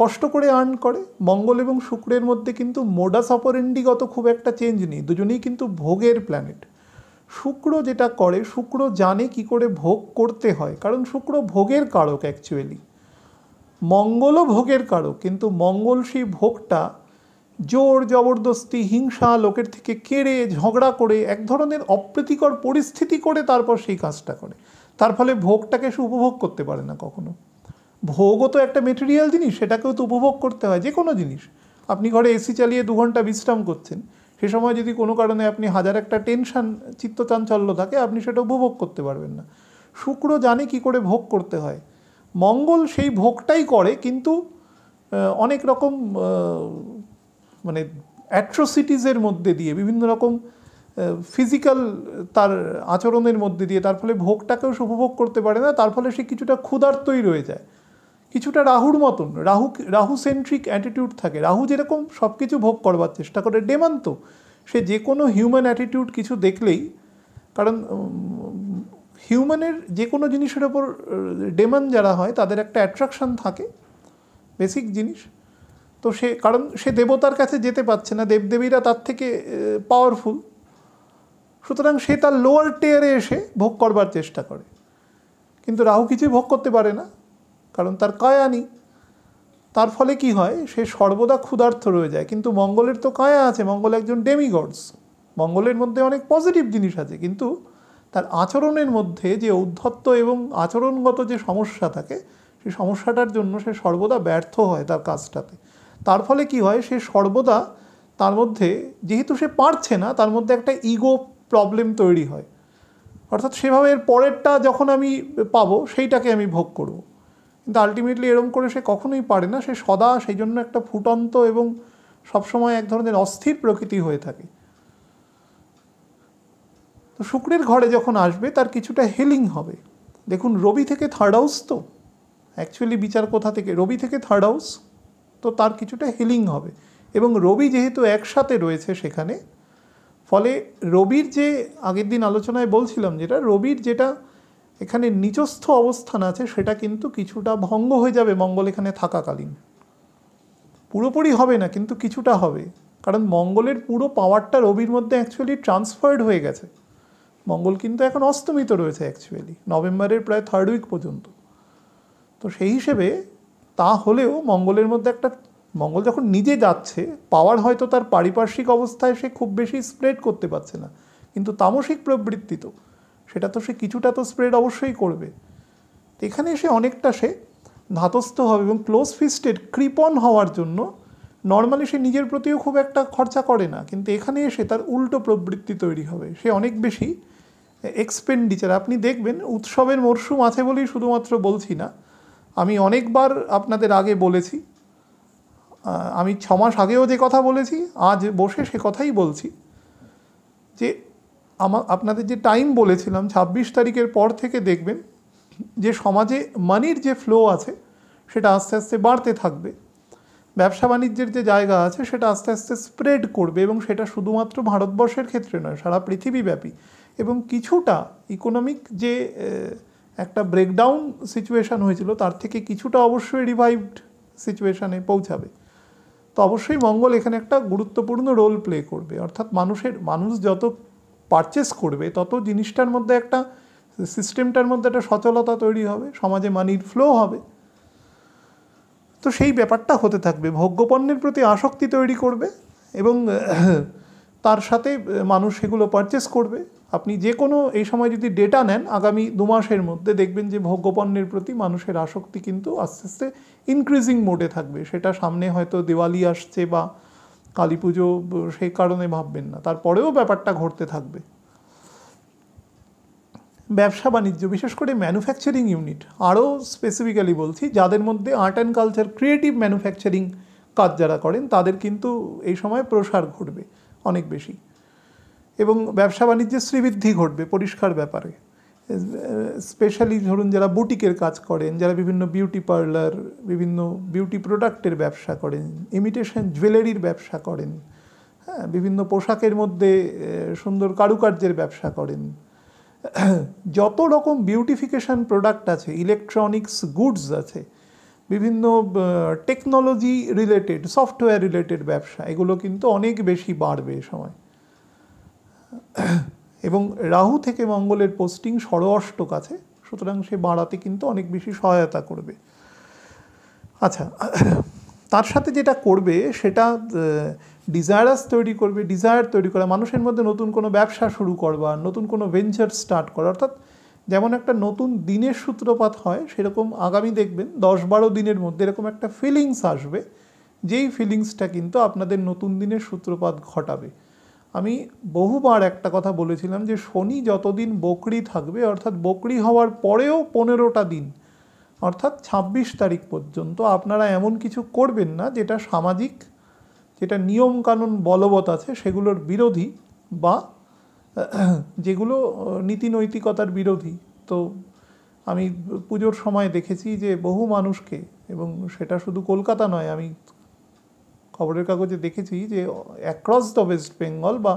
कष्ट करे आर्न करे। मंगल एबं शुक्रेर मध्य किन्तु मोडास अपरेंडिगत खूब एकटा चेंज नेई, दुजोनेई किन्तु भोगेर प्लैनेट। शुक्र जेटा करे शुक्र जाने कि करे भोग करते हय कारण शुक्र भोगेर कारक एक्चुअली, मंगलो भोगेर कारक। किन्तु मंगल सेई भोगटा जोर जबरदस्ती हिंसा लोकेर थेके केड़े झगड़ा करे एक धरनेर अप्रीतिकर परिस्थिति करे तारपर सेई काजटा करे, तार फले भोगटाके से उपभोग करते पारे ना कखनो। भोगो तो एकटा मेटेरियल जिनिस, सेटाकेओ तो उपभोग करते हय। जे कोनो जिनिस आपनि घरे एसि चालिये दो घंटा विश्राम करछेन से समय यदि कोनो कारणे आपनि हाजार एकटा टेंशन चित्तचांचल्य थाके आपनि सेटा उपभोग करते पारबेन ना। शुक्र जाने कि करे भोग करते हय, मंगल सेई भोगटाई करे किन्तु अनेक रकम माने एट्रोसिटीजर मध्य दिए विभिन्न रकम फिजिकल तार आचरणेर मध्य दिए, तार फले भोगटाकेओ उपभोग करते पारे ना। तार फले से किछुटा क्षुधार्तई रये जाय, किछुटा राहुर मतन राहु राहु सेंट्रिक एटीट्यूड थाके। राहु जेरकम सबकिछु भोग करबार चेष्टा करे, डेमान्त से जे कोनो ह्यूमैन एटीट्यूड किछु देखलेई, कारण ह्यूमैनेर जे कोनो जिनिसेर उपर डेमान जारा हय तादेर एकटा अट्रैक्शन थाके बेसिक जिनिस। तो से कारण से देवतार काछे जेते पारछे ना, देवदेवीरा तार थेके पावरफुल, सुतरां से तार लोअर टियारे एसे भोग करबार चेष्टा करे। किन्तु राहु किछुई भोग करते पारे ना कारण तार काया नेई, तार फले कि हय से सर्वदा क्षुधार्थ रये जाय। किन्तु मंगलेर तो काया आछे, मंगल एकजन डेमिगॉड्स, मंगलेर मध्ये अनेक पजिटिव जिनिस आछे किन्तु तार आचरणेर मध्ये जे औद्धत्य एवं आचरणगत जे समस्या थाके से समस्याटार जन्य से सर्वदा व्यर्थ हय तार काजटाते। तार फले कि हय से सर्वदा तार मध्ये जेहेतु से पारछे ना तार मध्ये एकटा इगो प्रब्लेम तैरी हय, अर्थात सेभावे एर परेरटा जखन आमि पाबो सेइटाके आमि भोग करब। किन्तु आल्टिमेटली एरकम करे से कखनोई पारे ना, से सदा सेइजন্য एकटा फुटन्त एवं सब समय एक धरनेर अस्थिर प्रकृति हये थाके। तो शुक्रेर घरे जखन आसबे तार किछुटा हिलिंग हबे। देखुन रवि थेके थार्ड हाउस, तो एक्चुअली विचार कोथा थेके रवि थेके थार्ड हाउस, तो तार किछुटा हिलिंग हबे एबं रवि जेहेतु एकसाथे रयेछे सेखाने फले रविर जे आगेर दिन आलोचनाय बोलछिलाम जेटा रविर जेटा एखाने निचस्थ अवस्थान आछे सेटा किन्तु किछुटा भंग हये जाबे मंगल एखाने थाकाकालीन। पुरोपुरि हबे ना किन्तु किछुटा हबे कारण मंगलेर पुरो पावारटा रविर मध्ये एक्चुअली ट्रांसफार्ड हये गेछे। मंगल किन्तु एखन अस्तमित रयेछे एक्चुअली नवेम्बरेर प्राय थार्ड उइक पर्यन्त। तो सेई हिसेबे ता हलेओ मंगलेर मध्य एक मंगल जखन निजे जाच्छे पावार हयतो तार पारिपार्श्विक अवस्थाय से खूब बेशी स्प्रेड करते पारछे ना, किन्तु तामसिक प्रवृत्ति तो सेटा तो से किछुटा तो स्प्रेड अवश्यई करबे। तो एखाने एसे अनेकटा से धातस्थ हबे एबं क्लोज फिस्टेड कृपण हওয়ার জন্য नर्माली से निजेर प्रतिও खूब एकटा खर्चा करे ना, किन्तु एखाने एसे तार उल्टो प्रवृत्ति तैरी हबे। से अनेक बेशी एक्सपेंडिचार आपनि देखबेन। उत्सवेर मौसुम आछे बोलेई शुधुमात्र बोलछि ना, आमी अनेकबार आपनादेर आगे बोलेछि, आमी छ मास आगेओ जे कथा बोलेछि आज बसे से कथाई बोलछि जे आमा आपनादेर जे टाइम बोलेछिलाम छब्बीस तारिखेर पर थेके देखबेन जे समाजे मानिर जे फ्लो आछे सेटा आस्ते आस्ते बाड़ते थाकबे। व्यवसा बाणिज्येर जे जायगा आछे सेटा आस्ते आस्ते स्प्रेड करबे एबं सेटा शुधुमात्र भारतवर्षेर क्षेत्रे नय सारा पृथिवीव्यापी एबं किछुटा इकोनमिक जे একটা ব্রেকডাউন সিচুয়েশন হয়েছিল তার থেকে কিছুটা অবশ্যই রিভাইভড সিচুয়েশনে পৌঁছাবে। तो अवश्य मंगल एखे एक गुरुत्वपूर्ण रोल प्ले कर अर्थात मानुषे मानुष जत पार्चेस कर तत जिनिसटार मध्य एक सिस्टेमटार मध्य एक सचलता तैरी है समाजे मानिर फ्लो है तो सेई ब्यापारटा होते थाकबे भोग्यपण्यर प्रति आसक्ति तैरी करबे एबं तार साथे मानुष एगुलो पार्चेस करबे आपनी जे कोनो एई समय यदि डेटा नेन आगामी दो मासेर मध्य देखबेन जे भोग्यपण्यर प्रति मानुषेर आसक्ति किन्तु आस्ते आस्ते इनक्रिजिंग मोडे थाकबे सेटा सामने हयतो दिवाली आसछे बा काली पुजो सेई कारणे भाबबेन ना तारपरेओ ब्यापारटा घटते थाकबे व्यवसा वाणिज्य विशेषकर मैनुफैक्चरिंग यूनिट आरो स्पेसिफिकली बोलছি যাদের মধ্যে art and culture creative manufacturing কাজ যারা করেন তাদের কিন্তু এই সময় প্রসার ঘটবে অনেক বেশি এবং ব্যবসা বাণিজ্যের শ্রীবৃদ্ধি ঘটবে পরিষ্কার ব্যাপারে স্পেশালি ধরুন যারা বুটিকের কাজ করেন যারা বিভিন্ন বিউটি পার্লার বিভিন্ন বিউটি প্রোডাক্টের ব্যবসা করেন ইমিটেশন জুয়েলারির ব্যবসা করেন হ্যাঁ বিভিন্ন পোশাকের মধ্যে সুন্দর কারুকার্যের ব্যবসা করেন যত রকম বিউটিফিকেশন প্রোডাক্ট আছে ইলেকট্রনিক্স গুডস আছে বিভিন্ন টেকনোলজি রিলেটেড সফটওয়্যার রিলেটেড ব্যবসা এগুলো কিন্তু অনেক বেশি বাড়বে এই সময় এবং রাহু থেকে মঙ্গলের পোস্টিং ষড় অষ্টক আছে সুতরাং সে বাড়াতে কিন্তু অনেক বেশি সহায়তা করবে আচ্ছা তার সাথে যেটা করবে সেটা ডিজায়ারস তৈরি করবে ডিজায়ার তৈরি করা মানুষের মধ্যে নতুন কোনো ব্যবসা শুরু করবা নতুন কোনো ভেঞ্চার স্টার্ট করা অর্থাৎ যেমন একটা নতুন দিনের সূত্রপাত হয় সেরকম আগামী দেখবেন দশ বারো দিনের মধ্যে এরকম একটা ফিলিংস আসবে যেই ফিলিংসটা কিন্তু আপনাদের নতুন দিনের সূত্রপাত ঘটাবে আমি বহুবার একটা কথা বলেছিলাম যে শনি যতদিন বকরি থাকবে অর্থাৎ বকরি হওয়ার পরেও পনেরোটা দিন অর্থাৎ ছাব্বিশ তারিখ পর্যন্ত আপনারা এমন কিছু করবেন না যেটা সামাজিক যেটা নিয়ম কানুন বলবৎ আছে সেগুলোর বিরোধী বা যেগুলো নীতি নৈতিকতার বিরোধী তো আমি পূজোর সময় দেখেছি যে বহু মানুষকে এবং সেটা শুধু কলকাতা নয় আমি খবরের কাগজে দেখেছি যে অ্যাক্রস দ্য ওয়েস্ট বেঙ্গল বা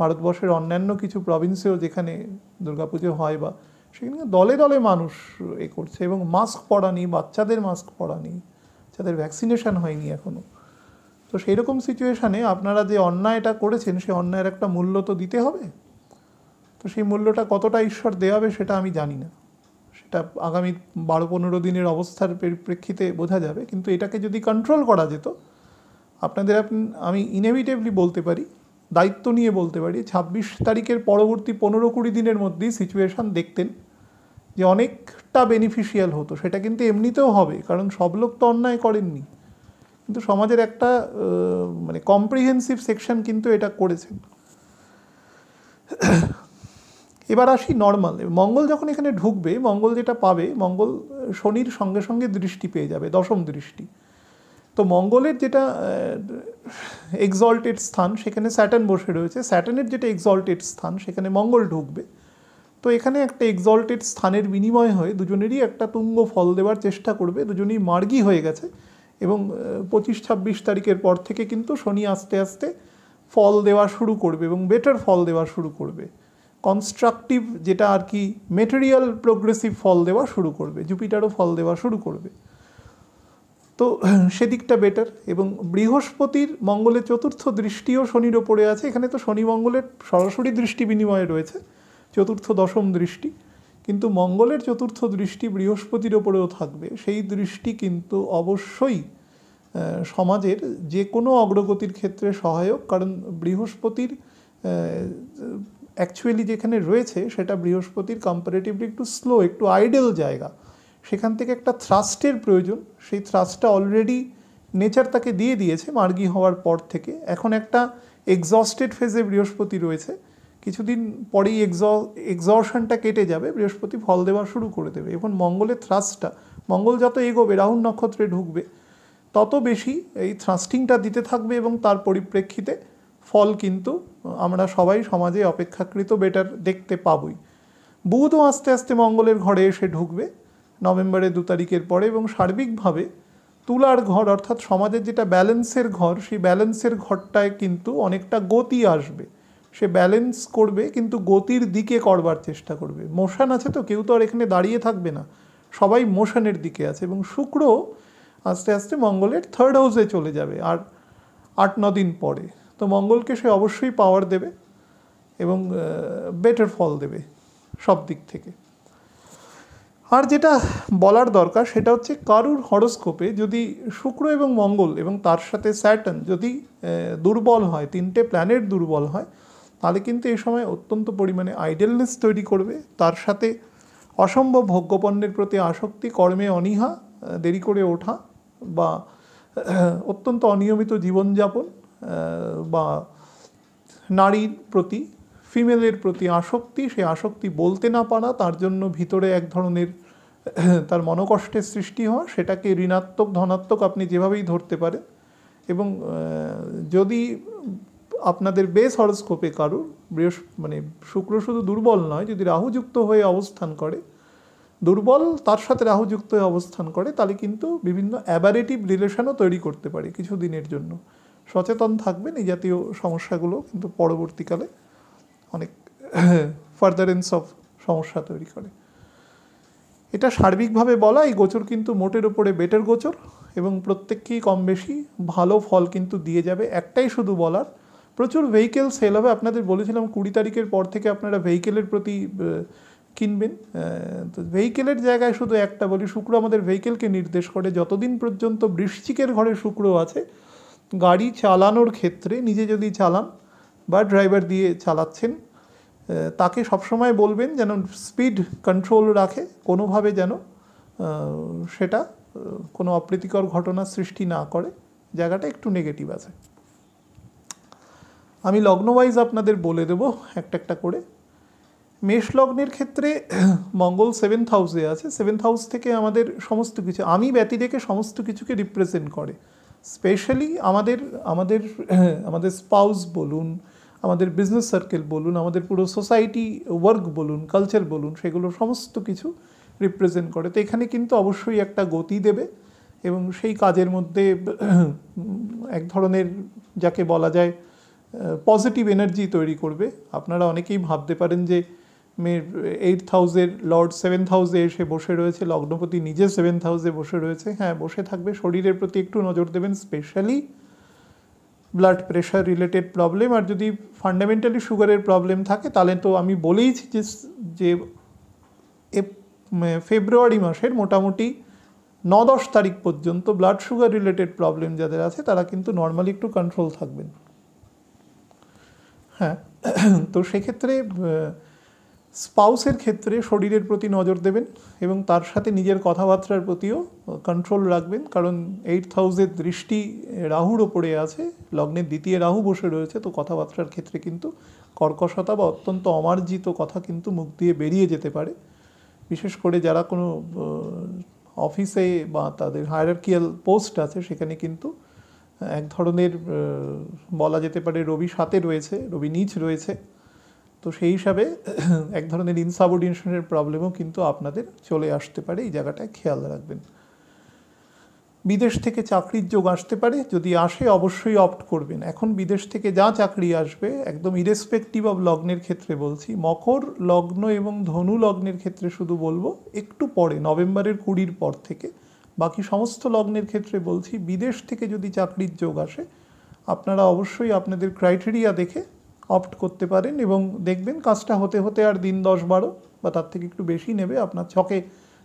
ভারতবর্ষের অন্যান্য কিছু প্রভিন্সেও যেখানে দুর্গা পুজো হয় বা সেখানে দলে দলে মানুষ এ করছে এবং মাস্ক পরা নেই বাচ্চাদের মাস্ক পরা নেই যাদের ভ্যাকসিনেশন হয়নি এখনও তো সেই রকম সিচুয়েশানে আপনারা যে অন্যায়টা করেছেন সেই অন্যায়ের একটা মূল্য তো দিতে হবে তো সেই মূল্যটা কতটা ঈশ্বর দেওয়া হবে সেটা আমি জানি না সেটা আগামী বারো পনেরো দিনের অবস্থার প্রেক্ষিতে বোঝা যাবে কিন্তু এটাকে যদি কন্ট্রোল করা যেত আপনাদের আমি ইনএভিটেবলি বলতে পারি দায়িত্ব নিয়ে বলতে পারি ছাব্বিশ তারিখের পরবর্তী পনেরো কুড়ি দিনের মধ্যেই সিচুয়েশান দেখতেন যে অনেকটা বেনিফিশিয়াল হতো সেটা কিন্তু এমনিতেও হবে কারণ সব লোক তো অন্যায় করেননি কিন্তু সমাজের একটা মানে কম্প্রিহেন্সিভ সেকশন কিন্তু এটা করেছেন এবার আসি নর্মাল মঙ্গল যখন এখানে ঢুকবে মঙ্গল যেটা পাবে মঙ্গল শনির সঙ্গে সঙ্গে দৃষ্টি পেয়ে যাবে দশম দৃষ্টি তো মঙ্গলের যেটা এক্সল্টেড স্থান সেখানে স্যাটার্ন বসে রয়েছে স্যাটার্নের যেটা এক্সল্টেড স্থান সেখানে মঙ্গল ঢুকবে তো এখানে একটা এক্সল্টেড স্থানের বিনিময় হয়ে দুজনেরই একটা তুঙ্গ ফল দেওয়ার চেষ্টা করবে দুজনেই মার্গী হয়ে গেছে এবং পঁচিশ ছাব্বিশ তারিখের পর থেকে কিন্তু শনি আস্তে আস্তে ফল দেওয়া শুরু করবে এবং বেটার ফল দেওয়া শুরু করবে কনস্ট্রাকটিভ যেটা আর কি মেটেরিয়াল প্রোগ্রেসিভ ফল দেওয়া শুরু করবে জুপিটারও ফল দেওয়া শুরু করবে তো সেদিকটা বেটার এবং বৃহস্পতির মঙ্গলের চতুর্থ দৃষ্টিও শনির ওপরে আছে এখানে তো শনি মঙ্গলের সরাসরি দৃষ্টি বিনিময়ে রয়েছে চতুর্থ দশম দৃষ্টি কিন্তু মঙ্গলের চতুর্থ দৃষ্টি বৃহস্পতির ওপরেও থাকবে সেই দৃষ্টি কিন্তু অবশ্যই সমাজের যে কোনো অগ্রগতির ক্ষেত্রে সহায়ক কারণ বৃহস্পতির অ্যাকচুয়ালি যেখানে রয়েছে সেটা বৃহস্পতির কম্পারেটিভলি একটু স্লো একটু আইডল জায়গা সেখান থেকে একটা থ্রাস্টের প্রয়োজন সেই থ্রাস্টটা অলরেডি নেচার তাকে দিয়ে দিয়েছে মার্গী হওয়ার পর থেকে এখন একটা এক্সস্টেড ফেজে বৃহস্পতি রয়েছে কিছুদিন পরেই এক্স এক্সর্শনটা কেটে যাবে বৃহস্পতি ফল দেওয়া শুরু করে দেবে এবং মঙ্গলের থ্রাস্টটা মঙ্গল যত এগোবে রাহুল নক্ষত্রে ঢুকবে তত বেশি এই থ্রাস্টিংটা দিতে থাকবে এবং তার পরিপ্রেক্ষিতে ফল কিন্তু আমরা সবাই সমাজে অপেক্ষাকৃত বেটার দেখতে পাবই বুধও আস্তে আস্তে মঙ্গলের ঘরে এসে ঢুকবে নভেম্বরের দু তারিখের পরে এবং সার্বিকভাবে তুলার ঘর অর্থাৎ সমাজের যেটা ব্যালেন্সের ঘর সেই ব্যালেন্সের ঘরটায় কিন্তু অনেকটা গতি আসবে সে ব্যালেন্স করবে কিন্তু গতির দিকে করবার চেষ্টা করবে মোশন আছে তো কেউ তো আর এখানে দাঁড়িয়ে থাকবে না সবাই মোশনের দিকে আছে এবং শুক্র আস্তে আস্তে মঙ্গলের থার্ড হাউসে চলে যাবে আর आठ नौ दिन पर तो मंगल के से अवश्य पावर देवे एवं बेटर फल देवे सब दिक थेके। और जेटा बलार दरकार सेटा हच्छे कारुर हरोस्कोपे जदि शुक्र एवं मंगल एवं तार साथे सैटार्न जदि दुर्बल हय तीनटे प्लैनेट दुर्बल हय ताहले किन्तु एई समय अत्यंत परिमाणे आइडलनेस तैरी करबे तार साथे असम्भव भोग्यपण्येर प्रति आसक्ति कर्मे अनीहा देरी करे ओठा बा अत्यंत अनियमित जीवन यापन बा नारीर प्रति फिमेलर प्रति आसक्ति से आसक्ति बोलते ना पारा तार जन्य भितरे एक धरनेर तार मनोकष्टेर सृष्टि हय सेटाके ऋणात्मक धनात्मक आपनि जेभाबेई धरते पारेन एबं जदि आपनादेर बेस हरोस्कोपे कारो बृहस्पति माने शुक्र शुधु दुर्बल नय जदि राहुयुक्त हये अवस्थान करे दुर्बल तार साथे राहुयुक्त हये अवस्थान करे ताहले किन्तु विभिन्न एबारेटिव रिलेशनও तैरी करते पारे किछुदिनेर जन्य। सचेतन थाकबेन एइ जातीय समस्यागुलो किन्तु परवर्तीकाले अनेक फार्दारेंस अफ समस्या तैरी करे। एटा सार्बिकभावे बला एइ गोचर किन्तु मोटेर उपरे बेटार गोचर एबं प्रत्येककेই कम बेशी भालो फल किन्तु दिये जाबे। एकटाई शुधु बलार प्रचुर वेहिकल सेल होबे आपनादेर बोलेछिलाम बीस तारिखेर पर थेके आपनारा वेहिकलेर प्रति किनबेन। तो वेहिकलेर जायगाय शुधु एकटा बलि शुक्र आमादेर वेहिकलके निर्देश करे जतदिन पर्यन्त वृश्चिकेर घरे शुक्र आछे गाड़ी चालानोर क्षेत्रे निजे जदि चालान बा ड्राइवर दिए चालाच्छेन ताके सब समय बोलबेन जेन स्पीड कंट्रोल राखे कोनोभावे जेन सेटा कोनो अप्रीतिकर घटना सृष्टि ना करे। जायगाटा एकटु नेगेटिव आछे आमी लग्न वाइज आपनादेर बोले देबो एकटा एकटा करे। मेष लग्नेर क्षेत्रे मंगल सेवेंथ हाउसे आछे सेवेंथ हाउस थेके आमादेर समस्त किछु आमी व्यति रेखे समस्त किछुके रिप्रेजेंट करे स्पेशালি আমাদের আমাদের আমাদের স্পাউস বলুন আমাদের বিজনেস সার্কেল বলুন আমাদের পুরো সোসাইটি ওয়ার্ক বলুন কালচার বলুন সেগুলো সমস্ত কিছু রিপ্রেজেন্ট করে। তো এখানে কিন্তু অবশ্যই একটা গতি দেবে এবং সেই কাজের মধ্যে এক ধরনের যাকে বলা যায় পজিটিভ এনার্জি তৈরি করবে। আপনারা অনেকেই ভাবতে পারেন যে eight thousand lord seven thousand এসে বসে রয়েছে লগ্নপতি নিজে সেভেন থাউজে বসে রয়েছে। হ্যাঁ বসে থাকবে, শরীরের প্রতি একটু নজর দেবেন specially blood pressure related problem আর যদি ফান্ডামেন্টালি সুগারের প্রবলেম থাকে তাহলে তো আমি বলেইছি যে যে ফেব্রুয়ারি মাসের মোটামুটি ন দশ তারিখ পর্যন্ত ব্লাড সুগার রিলেটেড প্রবলেম যাদের আছে তারা কিন্তু নর্মালি একটু কন্ট্রোল থাকবেন। হ্যাঁ তো সেক্ষেত্রে স্পাউসের ক্ষেত্রে শরীরের প্রতি নজর দেবেন এবং তার সাথে নিজের কথাবার্তার প্রতিও কন্ট্রোল রাখবেন কারণ এইট থাউজেন্ড দৃষ্টি রাহুর ওপরে আছে লগ্নের দ্বিতীয় রাহু বসে রয়েছে। তো কথাবার্তার ক্ষেত্রে কিন্তু কর্কশতা বা অত্যন্ত অমার্জিত কথা কিন্তু মুখ দিয়ে বেরিয়ে যেতে পারে বিশেষ করে যারা কোনো অফিসে বা তাদের হায়ারার্কিয়াল পোস্ট আছে সেখানে কিন্তু এক ধরনের বলা যেতে পারে রবি সাথে রয়েছে রবি নীচ রয়েছে तो से हिसाब से एक धरनेर इनसबर्डिनेशनेर प्रब्लेमও किन्तु आपनादेर चले आसते पारे। एई जायगाटाय खेयाल राखबेन। विदेश थेके चाकरिर जोग आसते पारे जदि आसे अवश्यई अप्ट करबेन। एखन विदेश थेके जा चाकरि आसबे एकदम इरेसपेक्टिव अफ लग्नेर क्षेत्रे बोलछि मकर लग्न एवं धनु लग्नेर क्षेत्रे शुधु बोलबो एकटु परे नवेम्बरेर बीस पर थेके बाकी समस्त लग्नेर क्षेत्रे बोलछि विदेश थेके जदि चाकरिर जोग आसे आपनारा अवश्यई आपनादेर क्राइटेरिया देखे অপ্ট করতে পারেন এবং দেখবেন কাজটা হতে হতে আর দিন দশ বারো বা তার থেকে একটু বেশি নেবে আপনার ছকে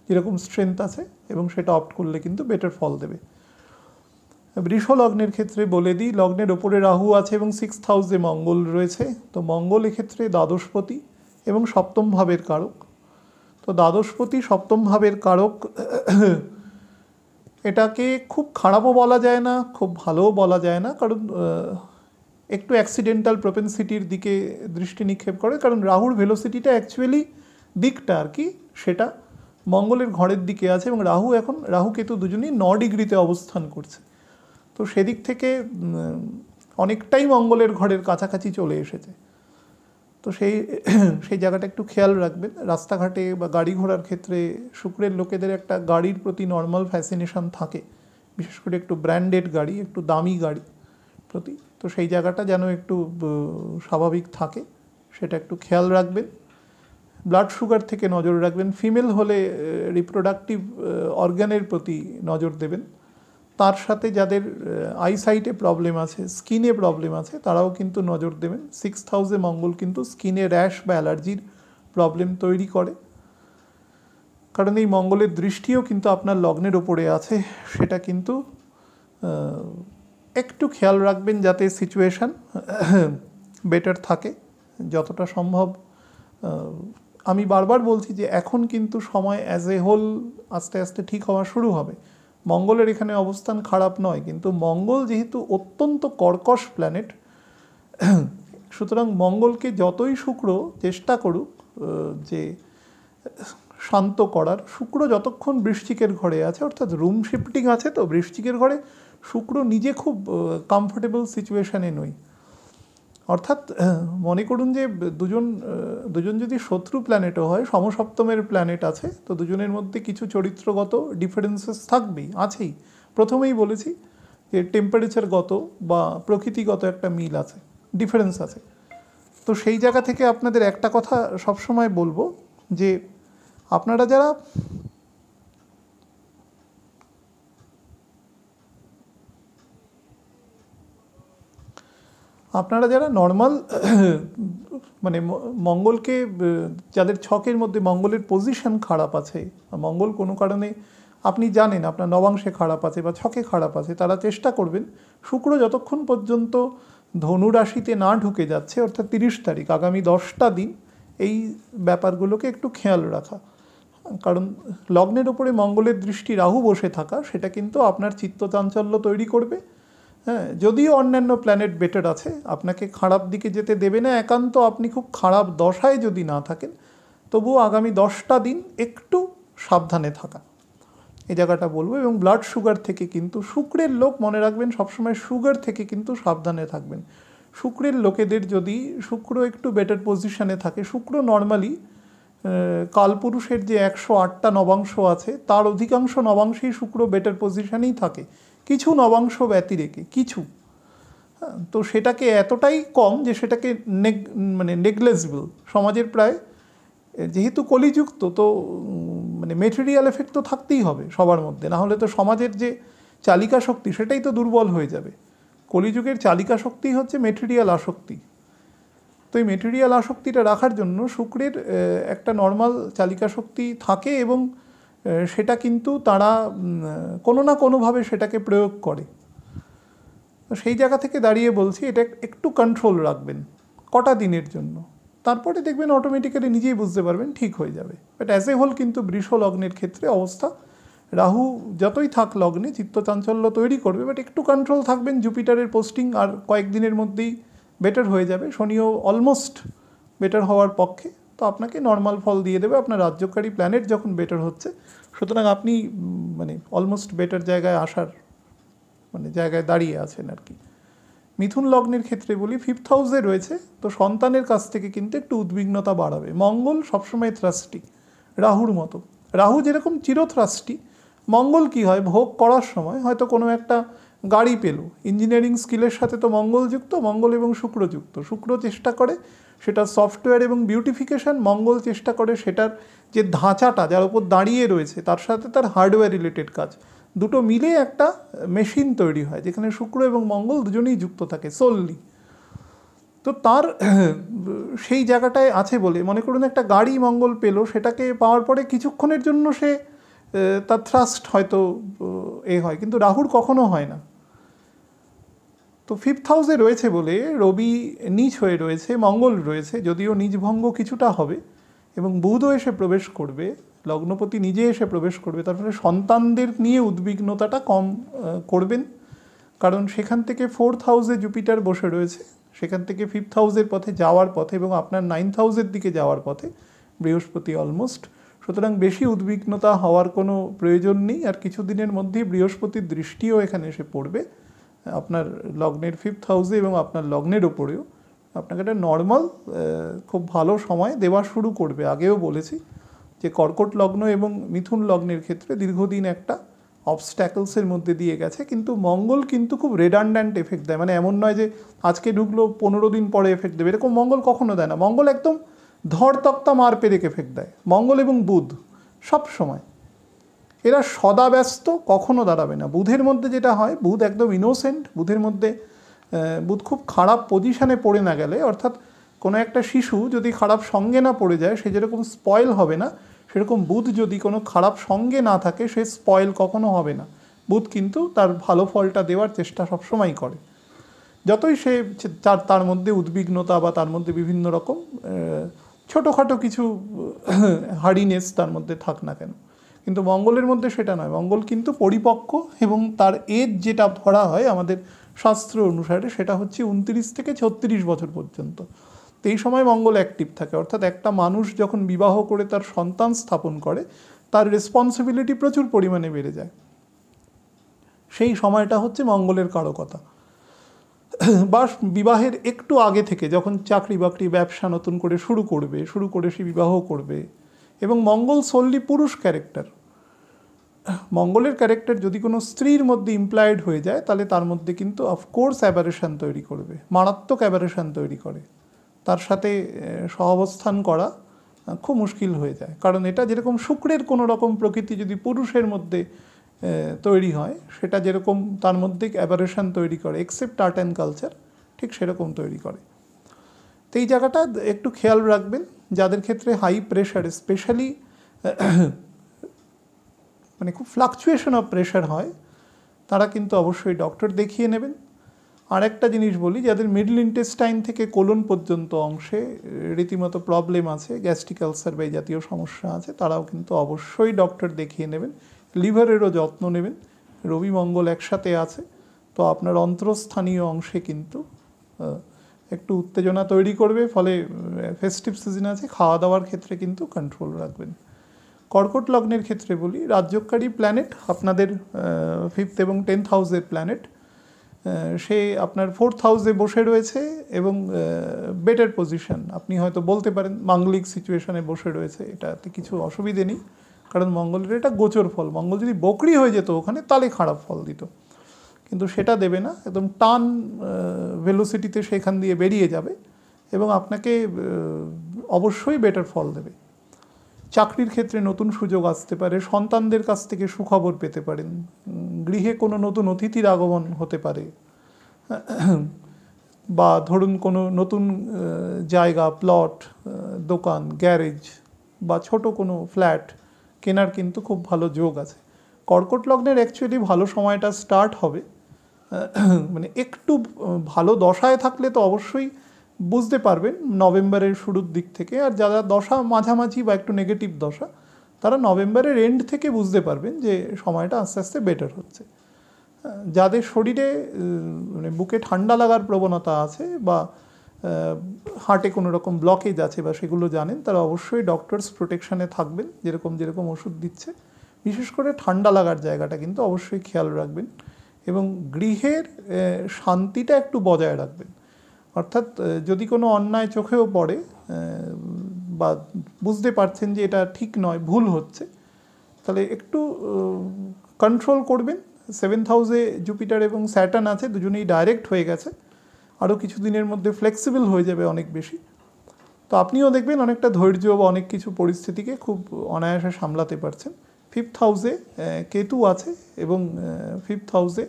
যেরকম স্ট্রেংথ আছে এবং সেটা অপ্ট করলে কিন্তু বেটার ফল দেবে। বৃষ লগ্নের ক্ষেত্রে বলে দিই লগ্নের ওপরে রাহু আছে এবং সিক্স হাউসে মঙ্গল রয়েছে। তো মঙ্গল এক্ষেত্রে দ্বাদশপতি এবং সপ্তম ভাবের কারক। তো দ্বাদশপতি সপ্তম ভাবের কারক এটাকে খুব খারাপও বলা যায় না খুব ভালোও বলা যায় না কারণ एकटू एक्सिडेंटल प्रपेंसिटीर दिके दृष्टि निक्षेप करे कारण राहुर भेलोसिटीटा एक्चुअली दिकटा आर कि सेटा मंगलेर घरेर दिके आछे एबं राहु एखन राहु केतु दुजोनेई नौ डिग्रीते अवस्थान करछे। तो सेदिक थेके अनेकटाई मंगलेर घरेर काछाकाछि चले एसेछे। तो सेई सेई जायगाटा एकटू खेयाल राखबेन। रास्ताघाटे बा गाड़ी घोड़ार क्षेत्रे शुक्रेर लोकेदेर एकटा गाड़िर प्रति नर्माल फैसिनेशन थाके विशेष करे एकटू ब्रैंडेड गाड़ी एकटू दामी गाड़ी प्रति तो सेई जायगाटा जेन एकटू स्वाभाविक थाके सेटा एकटू खेयाल राखबेन। ब्लाड शुगर थेके नजर राखबेन। फिमेल होले रिप्रोडक्टिव अर्गानेर प्रति नजर देवें तार साथे जादेर आईसाइटे प्रॉब्लेम आछे स्किने प्रॉब्लेम आछे ताराओ किन्तु नजर देबेन। सिक्स हाउसे मंगल किन्तु स्किने रैश बा एलार्जिर प्रॉब्लेम तैरी करे कारण ये मंगलेर दृष्टिओ किन्तु आपनार लग्नेर ओपरे आछे सेटा किन्तु एकटू ख्याल राखबेन जाते सिचुएशन बेटार थाके जतटा सम्भव। आमी बार बार बोलछि जे एखन किन्तु समय एज ए होल आस्ते आस्ते ठीक हवा शुरू होबे। मंगलेर एखाने अवस्थान खराब नय किन्तु मंगल जेहेतु अत्यंत कर्कश प्लैनेट सूतरां मंगल के जतई शुक्र चेष्टा करुक जे शांत करार शुक्र जतक्षण बृश्चिकेर घरे आछे अर्थात रूम शिफ्टिंग आछे तो बृश्चिकेर घरे शुक्र निजे खूब कम्फर्टेबल सिचुएशने नई अर्थात मने करुन जे दुजोन दुजोन जदि शत्रु प्लैनेटो हय समसप्तमेर प्लैनेट आछे तो दुजोनेर मध्ये किछु चरित्रगत डिफारेंसेस थाकबेई आछेई। प्रथमेई बोलेछि जे टेम्पारेचारगत बा प्रकृतिगत एकटा मिल आछे डिफारेंस आछे तो सेई जायगा थेके आपनादेर एकटा कथा सब समय बोलबो जे आपनारा जारा आपनारा जारा नॉर्मल माने मंगल के जादेर छकेर मध्य मंगलेर पोजिशन खराब आछे मंगल कोनो कारणे आपनी जानेन आपनार नवांशे खराब आछे बा छके खराब आछे तारा चेष्टा करबेन शुक्र जतक्षण पर्यन्त धनु राशिते ना ढुके जाच्छे अर्थात तीस तारीख आगामी दसटा दिन এই ব্যাপারগুলোকে একটু খেয়াল রাখা কারণ লগ্নের উপরে মঙ্গলের দৃষ্টি রাহু বসে থাকা সেটা কিন্তু আপনার চিত্ত চাঞ্চল্য তৈরি করবে। হ্যাঁ যদিও অন্যান্য প্ল্যানেট বেটার আছে আপনাকে খারাপ দিকে যেতে দেবে না একান্ত আপনি খুব খারাপ দশায় যদি না থাকেন তবুও আগামী দশটা দিন একটু সাবধানে থাকা এই জায়গাটা বলবো। এবং ব্লাড সুগার থেকে কিন্তু শুক্রের লোক মনে রাখবেন সবসময় সুগার থেকে কিন্তু সাবধানে থাকবেন। शुक्रेर लोकेदेर जदि शुक्र एकटू बेटार पजिशने थाके शुक्र नर्माली कालपुरुषेर जे एकशो आठटा नवांश आछे तार अधिकांश नवांशेई शुक्र बेटार पजिशनेई थाके किछु नवांश व्यतिरेके किछु तो सेटाके एतटाई कम जे सेटाके नेग माने नेग्लेजिबल समाजेर प्राय जेहेतु कलिजुग तो, तो माने मेटेरियल एफेक्ट तो थाकतेई होबे सबार मध्य ना होले तो समाजेर जे चालिका शक्ति सेटाई तो दुर्बल हये जाबे। कलिजुगेर चालिका शक्ति होच्छे मेटेरियल आसक्ति तो ये मेटेरियल आसक्तिटा राखार जोन्नो शुक्रेर एकटा नर्माल चालिका शक्ति थाके एबं सेटा किन्तु तारा कोनो ना कोनो भावे सेटाके प्रयोग करे तो सेई जायगा थेके दाड़िये बोलछि एटा एकटू कन्ट्रोल राखबेन कटा दिनेर जोन्नो तारपरे देखबेन अटोमेटिकली निजेई बुझते पारबेन ठीक हये जाबे। बाट एज ए होल किन्तु वृष लग्नेर क्षेत्रे अवस्था राहु जतई थाक लग्ने चित्त चांचल्य तैरी करबे बाट एकटू कंट्रोल थाकबेन। जुपिटारेर पोस्टिंग आर कयेकदिनेर मध्येई बेटार हये जाबे शनिओ अलमोस्ट बेटार हवार पक्षे तो आपनाके नर्माल फल दिये देबे आपनार राज्यकारी प्लैनेट जखन बेटार होच्छे सुतरां आपनि माने अलमोस्ट बेटार जायगाय आसार माने जायगाय दाड़िये आछेन आर कि। मिथुन लग्नेर क्षेत्रे बोली फिफ्थ हाउसे रयेछे तो सन्तानेर काछ थेके किन्तु एकटू उद्विग्नता बाड़ाबे मंगल सब समय थ्रास्टी राहुर मतो राहु जेरकम चिरथ्रास्टी मंगल की है भोग करार समय हयतो कोनो एकटा गाड़ी पेलो इंजिनियरिंग स्किलेर साथे तो मंगल जुक्त मंगल एवं शुक्र जुक्त शुक्र चेष्टा करे सेटा सफ्टवेयर एवं बिउटिफिकेशन मंगल चेष्टा करे सेटार जे ढाँचाटा जार उपर दाड़िये रयेछे तार साथे तार हार्डवेयर रिलेटेड काज दुटो मिले एकटा मेशिन तैरी हय जेखाने शुक्र एवं मंगल दुजोनेई जुक्त थाके सोलली तो तार सेई जायगाटाय आछे बोले मने करुन एकटा गाड़ी मंगल पेलो सेटाके पावार परे किछुक्षणेर जोन्नो से तार थ्रास्ट हयतो ए हय किन्तु राहुर कखनो हय ना तो फिफ्थ हाउसे रयेछे बोले रवि नीच हये रयेछे मंगल रयेछे जदिओ नीचभंग किछुटा हबे एबं बुधो एसे प्रवेश करबे लग्नपति निजे एसे प्रवेश करबे तार फले सन्तानदेर निये उद्विग्नताटा कम करबेन कारण सेखान थेके फोर्थ हाउसे जुपिटार बसे रयेछे सेखान थेके फिफ्थ हाउसेर पथे जाओयार पथे एबं आपनार नाइन्थ हाउसेर दिके जाओयार पथे बृहस्पति अलमोस्ट সুতরাং বেশি উদ্বিগ্নতা হওয়ার কোনো প্রয়োজন নেই আর কিছুদিনের মধ্যেই বৃহস্পতির দৃষ্টিও এখানে এসে পড়বে আপনার লগ্নের ফিফথ হাউসে এবং আপনার লগ্নের উপরেও আপনাকে একটা নর্মাল খুব ভালো সময় দেওয়া শুরু করবে। আগেও বলেছি যে কর্কট লগ্ন এবং মিথুন লগ্নের ক্ষেত্রে দীর্ঘদিন একটা অবস্ট্যাকলসের মধ্যে দিয়ে গেছে কিন্তু মঙ্গল কিন্তু খুব রেডান্ড্যান্ট এফেক্ট দেয় মানে এমন নয় যে আজকে ঢুকলো পনেরো দিন পরে এফেক্ট দেবে এরকম মঙ্গল কখনো দেয় না। মঙ্গল একদম धड़ तकता मार पेरेके फेंक देय मंगल एवं बुध सब समय এরা সদা ব্যস্ত, কখনো দাঁড়াবে না। বুধের মধ্যে যেটা হয়, বুধ একদম ইনোসেন্ট, বুধের মধ্যে বুধ খুব খারাপ পজিশানে পড়ে না গেলে, অর্থাৎ কোনো একটা শিশু যদি খারাপ সঙ্গে না পড়ে যায় সে যেরকম স্পয়েল হবে না, সেরকম বুধ যদি কোনো খারাপ সঙ্গে না থাকে সে স্পয়েল কখনো হবে না। বুধ কিন্তু তার ভালো ফলটা দেওয়ার চেষ্টা সবসময় করে, যতই সে তার তার মধ্যে উদ্বিগ্নতা বা তার মধ্যে বিভিন্ন রকম ছোটোখাটো কিছু হার্ডিনেস তার মধ্যে থাক না কেন। কিন্তু মঙ্গলের মধ্যে সেটা নয়, মঙ্গল কিন্তু পরিপক্ক এবং তার এজ যেটা ধরা হয় আমাদের শাস্ত্র অনুসারে সেটা হচ্ছে উনত্রিশ থেকে ছত্রিশ বছর পর্যন্ত। তো এই সময় মঙ্গল অ্যাক্টিভ থাকে, অর্থাৎ একটা মানুষ যখন বিবাহ করে তার সন্তান স্থাপন করে তার রেসপন্সিবিলিটি প্রচুর পরিমাণে বেড়ে যায়, সেই সময়টা হচ্ছে মঙ্গলের কারকতা। বা বিবাহের একটু আগে থেকে যখন চাকরি বাকরি ব্যবসা নতুন করে শুরু করবে, শুরু করে সে বিবাহ করবে। এবং মঙ্গল সোললি পুরুষ ক্যারেক্টার, মঙ্গলের ক্যারেক্টার যদি কোনো স্ত্রীর মধ্যে ইমপ্লায়েড হয়ে যায় তাহলে তার মধ্যে কিন্তু অফকোর্স অ্যাবারেশান তৈরি করবে, মারাত্মক অ্যাবারেশান তৈরি করে, তার সাথে সহাবস্থান করা খুব মুশকিল হয়ে যায়। কারণ এটা যেরকম শুক্রের কোনো রকম প্রকৃতি যদি পুরুষের মধ্যে তৈরি হয় সেটা যেরকম তার মধ্যে অ্যাবারেশান তৈরি করে, এক্সেপ্ট আর্ট অ্যান্ড কালচার, ঠিক সেরকম তৈরি করে। তো এই জায়গাটা একটু খেয়াল রাখবেন। যাদের ক্ষেত্রে হাই প্রেশার, স্পেশালি মানে খুব ফ্লাকচুয়েশন অফ প্রেশার হয়, তারা কিন্তু অবশ্যই ডক্টর দেখিয়ে নেবেন। আর একটা জিনিস বলি, যাদের মিডল ইন্টেস্টাইন থেকে কোলন পর্যন্ত অংশে রীতিমতো প্রবলেম আছে, গ্যাস্ট্রিক আলসার বা এই জাতীয় সমস্যা আছে, তারাও কিন্তু অবশ্যই ডক্টর দেখিয়ে নেবেন। লিভারেরও যত্ন নেবেন, রবি মঙ্গল একসাথে আছে, তো আপনার অন্তরস্থানীয় অংশে কিন্তু একটু উত্তেজনা তৈরি করবে, ফলে ফেস্টিভ সিজন আছে, খাওয়া দাওয়ার ক্ষেত্রে কিন্তু কন্ট্রোল রাখবেন। কর্কট লগ্নের ক্ষেত্রে বলি, রাজ্যকারী প্ল্যানেট আপনাদের ফিফথ এবং টেন্থ হাউসের প্ল্যানেট, সে আপনার ফোর্থ হাউসে বসে রয়েছে এবং বেটার পজিশন, আপনি হয়তো বলতে পারেন মাঙ্গলিক সিচুয়েশনে বসে রয়েছে, এটাতে কিছু অসুবিধে নেই, কারণ মঙ্গলের এটা গোচর ফল। মঙ্গল যদি বকরি হয়ে যেত ওখানে তাহলে খারাপ ফল দিত, কিন্তু সেটা দেবে না, একদম টান ভেলোসিটিতে সেখান দিয়ে বেরিয়ে যাবে এবং আপনাকে অবশ্যই বেটার ফল দেবে। চাকরির ক্ষেত্রে নতুন সুযোগ আসতে পারে, সন্তানদের কাছ থেকে সুখবর পেতে পারেন, গৃহে কোনো নতুন অতিথির আগমন হতে পারে, বা ধরুন কোনো নতুন জায়গা, প্লট, দোকান, গ্যারেজ বা ছোট কোনো ফ্ল্যাট কেনার কিন্তু খুব ভালো যোগ আছে। কর্কট লগ্নের অ্যাকচুয়ালি ভালো সময়টা স্টার্ট হবে, মানে একটু ভালো দশায় থাকলে তো অবশ্যই বুঝতে পারবেন নভেম্বরের শুরুর দিক থেকে, আর যারা দশা মাঝামাঝি বা একটু নেগেটিভ দশা তারা নভেম্বরের এন্ড থেকে বুঝতে পারবেন যে সময়টা আস্তে আস্তে বেটার হচ্ছে। যাদের শরীরে মানে বুকে ঠান্ডা লাগার প্রবণতা আছে বা হার্টে কোনো রকম ব্লকেজ আছে বা সেগুলো জানেন, তারা অবশ্যই ডক্টরস প্রোটেকশানে থাকবেন, যেরকম যেরকম ওষুধ দিচ্ছে। বিশেষ করে ঠান্ডা লাগার জায়গাটা কিন্তু অবশ্যই খেয়াল রাখবেন এবং গৃহের শান্তিটা একটু বজায় রাখবেন, অর্থাৎ যদি কোনো অন্যায় চোখেও পড়ে বা বুঝতে পারছেন যে এটা ঠিক নয়, ভুল হচ্ছে, তাহলে একটু কন্ট্রোল করবেন। সেভেন্থ হাউসে জুপিটার এবং স্যাটার্ন আছে, দুজনেই ডাইরেক্ট হয়ে গেছে, আরও কিছু দিনের মধ্যে ফ্লেক্সিবল হয়ে যাবে অনেক বেশি, তো আপনিও দেখবেন অনেকটা ধৈর্য বা অনেক কিছু পরিস্থিতিকে খুব অনায়াসে সামলাতে পারছেন। ফিফথ হাউসে কেতু আছে এবং ফিফথ হাউসে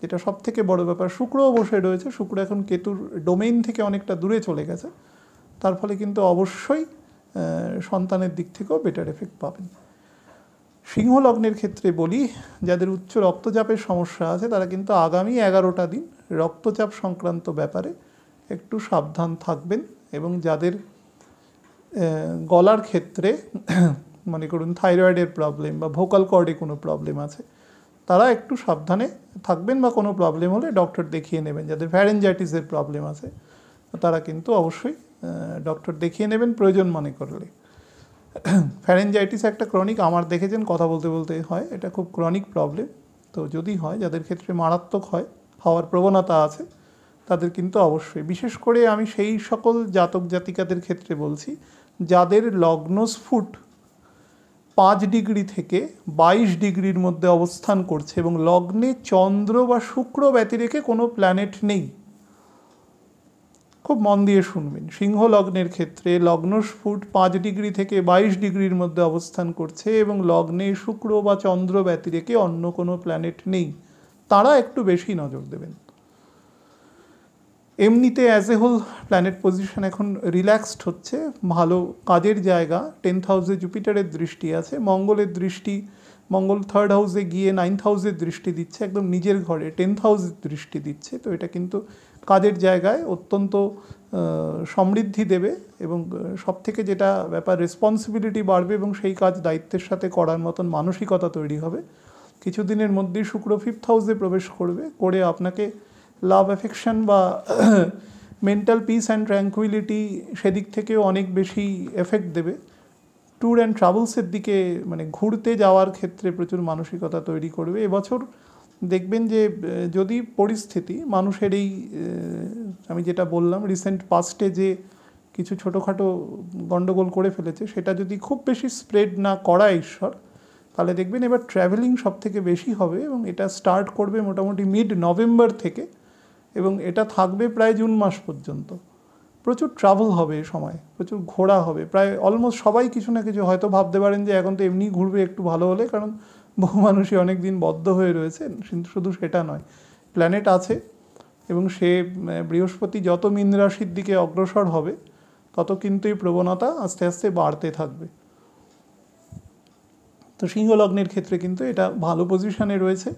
যেটা সব থেকে বড় ব্যাপার, শুক্রও বসে রয়েছে, শুক্র এখন কেতুর ডোমেইন থেকে অনেকটা দূরে চলে গেছে, তার ফলে কিন্তু অবশ্যই সন্তানের দিক থেকেও বেটার এফেক্ট পাবেন। সিংহ লগ্নের ক্ষেত্রে বলি, যাদের উচ্চ রক্তচাপের সমস্যা আছে তারা কিন্তু আগামী এগারোটা দিন রক্তচাপ সংক্রান্ত ব্যাপারে একটু সাবধান থাকবেন। এবং যাদের গলার ক্ষেত্রে মনে করুন থাইরয়েডের প্রবলেম বা ভোকাল কর্ডে কোনো প্রবলেম আছে তারা একটু সাবধানে থাকবেন, বা কোনো প্রবলেম হলে ডক্টর দেখিয়ে নেবেন। যাদের ফ্যারেঞ্জাইটিসের প্রবলেম আছে তারা কিন্তু অবশ্যই ডক্টর দেখিয়ে নেবেন প্রয়োজন মনে করলে। ফ্যারেঞ্জাইটিস একটা ক্রনিক, আমার দেখেছেন কথা বলতে বলতে হয়, এটা খুব ক্রনিক প্রবলেম, তো যদি হয় যাদের ক্ষেত্রে মারাত্মক হয় হওয়ার প্রবণতা আছে তাদের কিন্তু অবশ্যই, বিশেষ করে আমি সেই সকল জাতক জাতিকাদের ক্ষেত্রে বলছি যাদের লগ্ন স্ফুট পাঁচ ডিগ্রি থেকে বাইশ ডিগ্রির মধ্যে অবস্থান করছে এবং লগ্নে চন্দ্র বা শুক্র ব্যতিরেকে কোনো প্ল্যানেট নেই, खूब मन दिए सुनबें। सिंह लग्नेर क्षेत्रे लग्न स्फुट पाँच डिग्री थेके बाईश डिग्रिर मध्य अवस्थान करछे एबं लग्ने शुक्र बा चंद्र व्यतिरेके अन्य कोनो प्लैनेट नेई, तारा एकटु बेशी नजर देबेन। एमनिते as a whole planet position एखन रिलैक्सड होच्छे, भालो काजेर जायगा। टेंथ हाउसे जुपिटारेर दृष्टि आछे, मंगलेर दृष्टि मंगल थार्ड हाउसे गिये नाइन्थ हाउसे दृष्टि दिच्छे, एकदम निजेर घरे टेंथ हाउसे दृष्टि दिच्छे। तो एटा किन्तु काजेर जायगाय अत्यंत समृद्धि देवे एबं सबथेके जेटा ब्यापार रेसपन्सिबिलिटी बाड़बे एबं सेई काज दायित्वेर साथे करार मतन मानसिकता तैरी होबे। किछुदिनेर मध्येई शुक्र फिफ्थ हाउसे प्रवेश करबे, करे आपनाके लाभ एफेक्शन बा मेंटल पिस एंड ट्रैंक्विलिटी सेदिक थेकेओ अनेक बेशी एफेक्ट देवे। टूर एंड ट्रावल्सर दिके माने घुरते जावार क्षेत्रे प्रचुर मानसिकता तैरी करबे। एबछर देखबेन जे यदि परिस्थिति मानुषेर एई आमि जेटा बोल्लाम रिसेंट पास्टे जे किछु छोटोखाटो गंडगोल करे फेलेछे सेटा यदि खूब बेशी स्प्रेड ना करा ईश्वर, ताहले देखबेन एबार ट्रैवलिंग सबथेके बेशी होबे एबं एटा स्टार्ट करबे मोटामुटी मिड नवेम्बर थेके एबं एटा थाकबे प्राय जून मास पर्यन्त। प्रचुर ट्रावल होबे, समय प्रचुर घोरा होबे, प्राय अलमोस्ट सबाई किछु ना किछु हयतो भाबते पारेन जे एखन तो एमनिई घुरबे एकटु भालो होले, कारण बहु मानुषई अनेक दिन बद्ध हये रयेछेन। किन्तु शुधु सेटा नय, प्लैनेट आछे एबं से बृहस्पति जत मीन राशिर दिके अग्रसर होबे तत किन्तु एई प्रवणता आस्ते आस्ते बाड़ते थाकबे। तो सिंह लग्नेर क्षेत्रे किन्तु एटा भालो पजिशने रयेछे,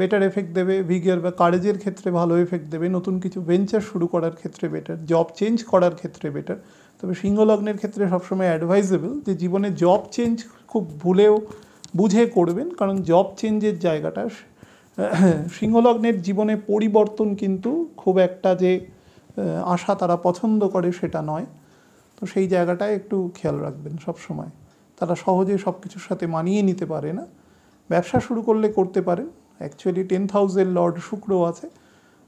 बेटार एफेक्ट देवे। भिगर बा कारेजर क्षेत्रे भालो एफेक्ट देवे, नतून किछु वेंचार शुरू करार क्षेत्रे बेटार, जब चेंज करार क्षेत्रे बेटार। तबे सिंह लग्नेर क्षेत्रे सब समय एडवाइजेबल जे जीवने जब चेंज खूब भूलेओ बुझे करबेन, कारण जब चेंजेर जायगाटा सिंह लग्नेर जीवने परिवर्तन किन्तु खूब एकटा जे आशा तारा पछन्द करे सेटा नय। तो सेई जायगाटा एकटु खेयाल राखबेन सब समय, तारा सहजे सब किछुर साथे मानिये निते पारे ना। व्यवसा शुरू करले करते पारेन, एक्चुअली टेंथ हाउसेर लर्ड शुक्र आछे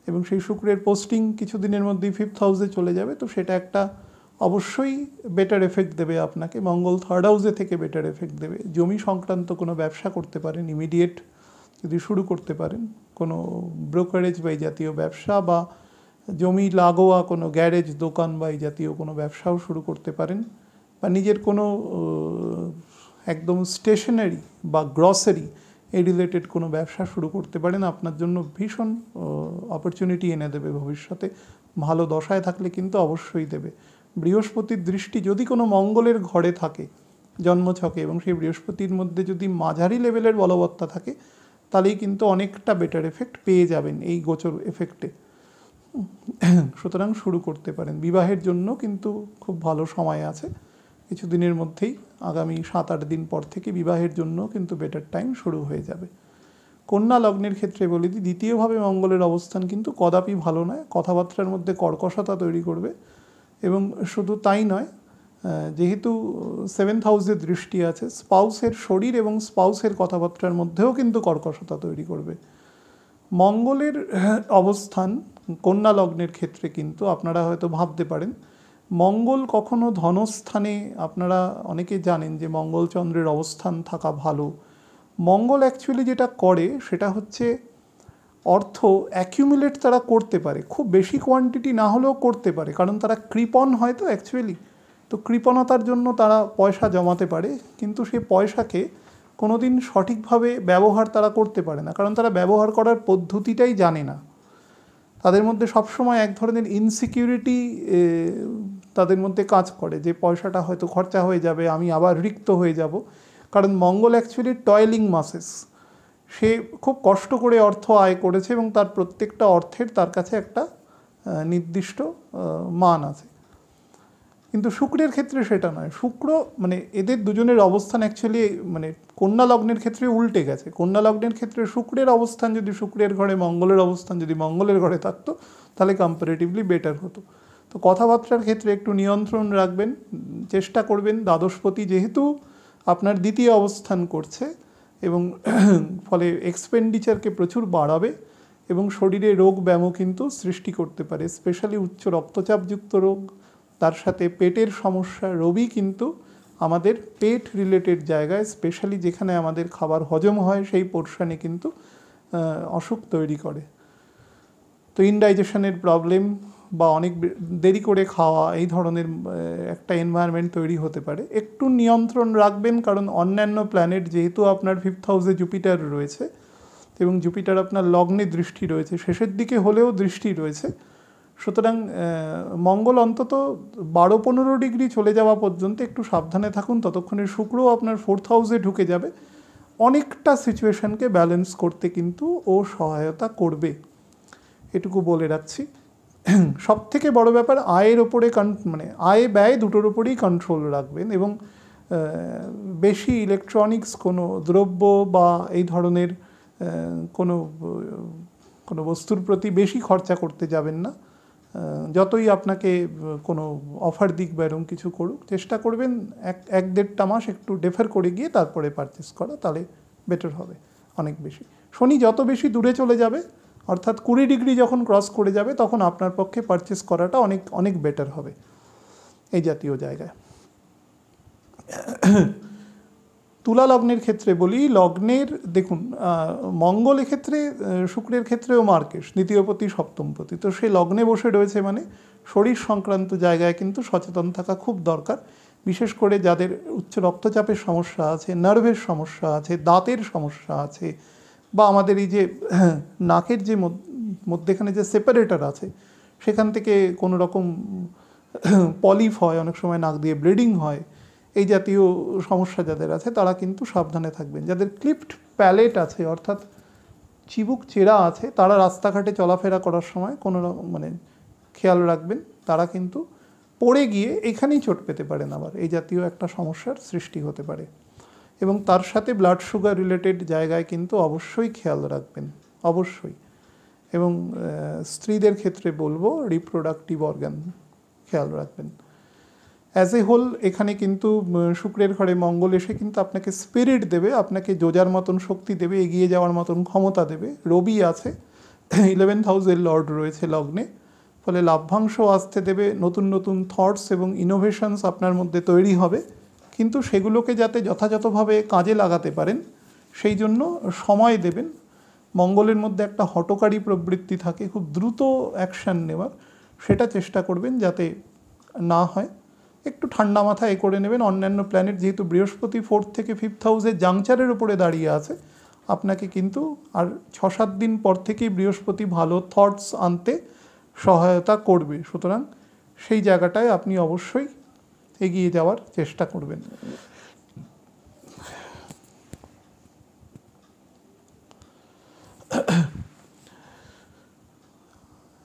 एबं सेई शुक्रेर पोस्टिंग किछुदिनेर मध्येई फिफ्थ हाउसे चले जाबे। तो सेटा एकटा अवश्यई बेटार एफेक्ट देवे आपनाके। मंगल थार्ड हाउसे थेके बेटार एफेक्ट देवे। जमी संक्रांत कोनो व्यवसा करते पारेन, इमिडिएट यदि शुरू करते पारेन कोनो ब्रोकारेज बा जातीय व्यवसा बा जमी लागोया कोनो ग्यारेज दोकान बा जातीय कोनो व्यवसाओ शुरू करते पारेन, बा निजेर कोनो एकदम स्टेशनारि बा ग्रसारि ए रिलेटेड कोनो व्यवसा शुरू करते पारेन। आपनार जोन्नो भीषण अपरचुनिटी एने देवे भविष्यते, भालो दशाय थाकले किन्तु अवश्यई देवे। बृहस्पतिर दृष्टि यदि कोनो मंगलेर घरे थाके जन्मछके एबं सेई बृहस्पतिर मध्ये यदि माझारि लेभेलेर बलबत्ता थाके ताहलेई किन्तु अनेकटा बेटार एफेक्ट पेये जाबेन एई गोचर एफेक्टे। सुतरां शुरू करते पारेन। विवाहेर जोन्नो किन्तु खूब भालो समय आछे, किछुदिनेर मध्येई आगामी सात आठ दिन पर थेके विवाहेर जोन्नो किन्तु बेटार टाइम शुरू हये जाबे। कन्या लग्नेर क्षेत्रे बोले दिई द्वितीय भावे मंगलेर अवस्थान किन्तु कदापि भालो नय, कथाबार्तार मध्ये कर्कशता तैरी करबे। एबं शुधु ताई नय, जेहेतु सेवेंथ हाउसे दृष्टि आछे स्पाउसेर शरीर एबं स्पाउसेर कथाबार्तार मध्येओ किन्तु कर्कशता तैरी करबे। मंगलेर अवस्थान कन्या लग्नेर क्षेत्रे किन्तु आपनारा हयतो भाबते पारेन मंगल कखनो धनस्थाने, आपनारा अनेके जानें जे मंगल चंद्रेर अवस्थान थाका भालो। मंगल एक्चुअली जेटा करे सेटा होच्छे अर्थ एक्यूमुलेट तारा करते पारे, खूब बेशी क्वांटिटी ना होलेओ करते पारे, कारण तारा कृपण हय। तो एक्चुअली तो कृपणतार जोन्नो तारा पयसा जमाते पारे, किन्तु सेई पयसाके कोनोदिन सठिकभावे व्यवहार तारा करते पारे ना, कारण तारा व्यवहार करार पद्धतिटाई जाने ना। तादेर मध्य सब समय एक धरनेर इनसिक्यूरिटी तादेर मध्य काज करे जे पयसाटा हयतो खर्चा हये जाबे, आमी आबार रिक्त हये जाब। कारण मंगल एक्चुअली टयलिंग मासेस, से खूब कष्ट करे अर्थ आय करेछे एबं तार प्रत्येकटा अर्थेर तार काछे एकटा निर्दिष्ट मान आछे। किन्तु शुक्रेर क्षेत्रे सेटा नय, शुक्र माने एদের দুজনের অবস্থান एक्चुअली माने कन्या लग्नेर क्षेत्रे उल्टे गेছে। कन्या लग्नेर क्षेत्रे शुक्रेर अवस्थान यदि शुक्रेर घरे मंगलेर अवस्थान यदि मंगलेर घरे थाकतो ताहले कम्पैरेटिवली बेटार हतो। तो कथाबार्तार क्षेत्रे एकटु नियंत्रण राखबेन, चेष्टा करबेन। द्वादशपति जेहेतु आपनार द्वितीय अवस्थान करছে এবং ফলে এক্সপেন্ডিচারকে প্রচুর বাড়াবে এবং শরীরে রোগ ব্যামো কিন্তু সৃষ্টি করতে পারে, স্পেশালি উচ্চ রক্তচাপযুক্ত রোগ। तार साथे पेटेर समस्या, रवि किन्तु आमादेर पेट रिलेटेड जायगाय स्पेशली जेखाने आमादेर खाबार हजम हय सेई पोर्शने किन्तु असुख तैरी करे। तो इनडाइजेशनेर प्रॉब्लेम বা অনেক দেরি করে খাওয়া এই ধরনের একটা এনवायरमेंट তৈরি হতে পারে। একটু নিয়ন্ত্রণ রাখবেন কারণ অন্যান্য প্ল্যানেট যেহেতু আপনার ফিফথ হাউসে জুপিটার রয়েছে এবং জুপিটার আপনার লগ্নে দৃষ্টি রয়েছে, শেষের দিকে হলেও দৃষ্টি রয়েছে, সুতরাং মঙ্গল অন্তত বারো পনেরো ডিগ্রি চলে যাওয়া পর্যন্ত একটু সাবধানে থাকুন। ততক্ষণে শুক্রও আপনার ফোর্থ হাউসে ঢুকে যাবে, অনেকটা সিচুয়েশনকে ব্যালেন্স করতে কিন্তু ও সহায়তা করবে, এটুকু বলে রাখছি। সব থেকে বড় ব্যাপার আয়ের ওপরে কন মানে আয় ব্যয় দুটোর ওপরেই কন্ট্রোল রাখবেন এবং বেশি ইলেকট্রনিক্স কোনো দ্রব্য বা এই ধরনের কোনো কোনো বস্তুর প্রতি বেশি খরচা করতে যাবেন না। যতই আপনাকে কোনো অফার দিক বা এরকম কিছু করুক, চেষ্টা করবেন এক এক দেড়টা মাস একটু ডেফার করে গিয়ে তারপরে পারচেস করা, তাহলে বেটার হবে অনেক বেশি। শনি যত বেশি দূরে চলে যাবে অর্থাৎ কুড়ি ডিগ্রি যখন ক্রস করে যাবে তখন আপনার পক্ষে পারচেস করাটা অনেক অনেক বেটার হবে এই জাতীয় জায়গায়। তুলা লগ্নের ক্ষেত্রে বলি, লগ্নের দেখুন মঙ্গলের ক্ষেত্রে শুক্রের ক্ষেত্রেও মার্কেশ দ্বিতীয়পতি সপ্তমপতি, তো সে লগ্নে বসে রয়েছে মানে শরীর সংক্রান্ত জায়গায় কিন্তু সচেতন থাকা খুব দরকার। বিশেষ করে যাদের উচ্চ রক্তচাপের সমস্যা আছে, নার্ভের সমস্যা আছে, দাঁতের সমস্যা আছে বা আমাদের এই যে নাকের যে মধ্যেখানে যে সেপারেটার আছে সেখান থেকে কোনো রকম পলিপ হয়, অনেক সময় নাক দিয়ে ব্লিডিং হয়, এই জাতীয় সমস্যা যাদের আছে তারা কিন্তু সাবধানে থাকবেন। যাদের ক্লিপড প্যালেট আছে অর্থাৎ চিবুক চেরা আছে তারা রাস্তাঘাটে চলাফেরা করার সময় কোনো মানে খেয়াল রাখবেন, তারা কিন্তু পড়ে গিয়ে এখানেই চোট পেতে পারেন, আবার এই জাতীয় একটা সমস্যার সৃষ্টি হতে পারে। এবং তার সাথে ব্লাড সুগার রিলেটেড জায়গায় কিন্তু অবশ্যই খেয়াল রাখবেন অবশ্যই। এবং স্ত্রীদের ক্ষেত্রে বলবো রিপ্রোডাক্টিভ অর্গান খেয়াল রাখবেন। অ্যাজ এ হোল এখানে কিন্তু শুক্রের ঘরে মঙ্গল এসে কিন্তু আপনাকে স্পিরিট দেবে, আপনাকে যোজার মতন শক্তি দেবে, এগিয়ে যাওয়ার মতন ক্ষমতা দেবে। রবি আছে ইলেভেন্থ হাউসের লর্ড রয়েছে লগ্নে, ফলে লাভ্যাংশ আসতে দেবে, নতুন নতুন থটস এবং ইনোভেশনস আপনার মধ্যে তৈরি হবে, কিন্তু সেগুলোকে যাতে যথাযথভাবে কাজে লাগাতে পারেন সেই জন্য সময় দেবেন। মঙ্গলের মধ্যে একটা হটকারী প্রবৃত্তি থাকে, খুব দ্রুত অ্যাকশান নেওয়ার, সেটা চেষ্টা করবেন যাতে না হয়। একটু ঠান্ডা মাথায় করে নেবেন। অন্যান্য প্ল্যানেট যেহেতু বৃহস্পতি ফোর্থ থেকে ফিফথ হাউসে জাংচারের উপরে দাঁড়িয়ে আছে, আপনাকে কিন্তু আর ছ সাত দিন পর থেকেই বৃহস্পতি ভালো থটস আনতে সহায়তা করবে, সুতরাং সেই জায়গাটায় আপনি অবশ্যই এগিয়ে যাওয়ার চেষ্টা করবেন।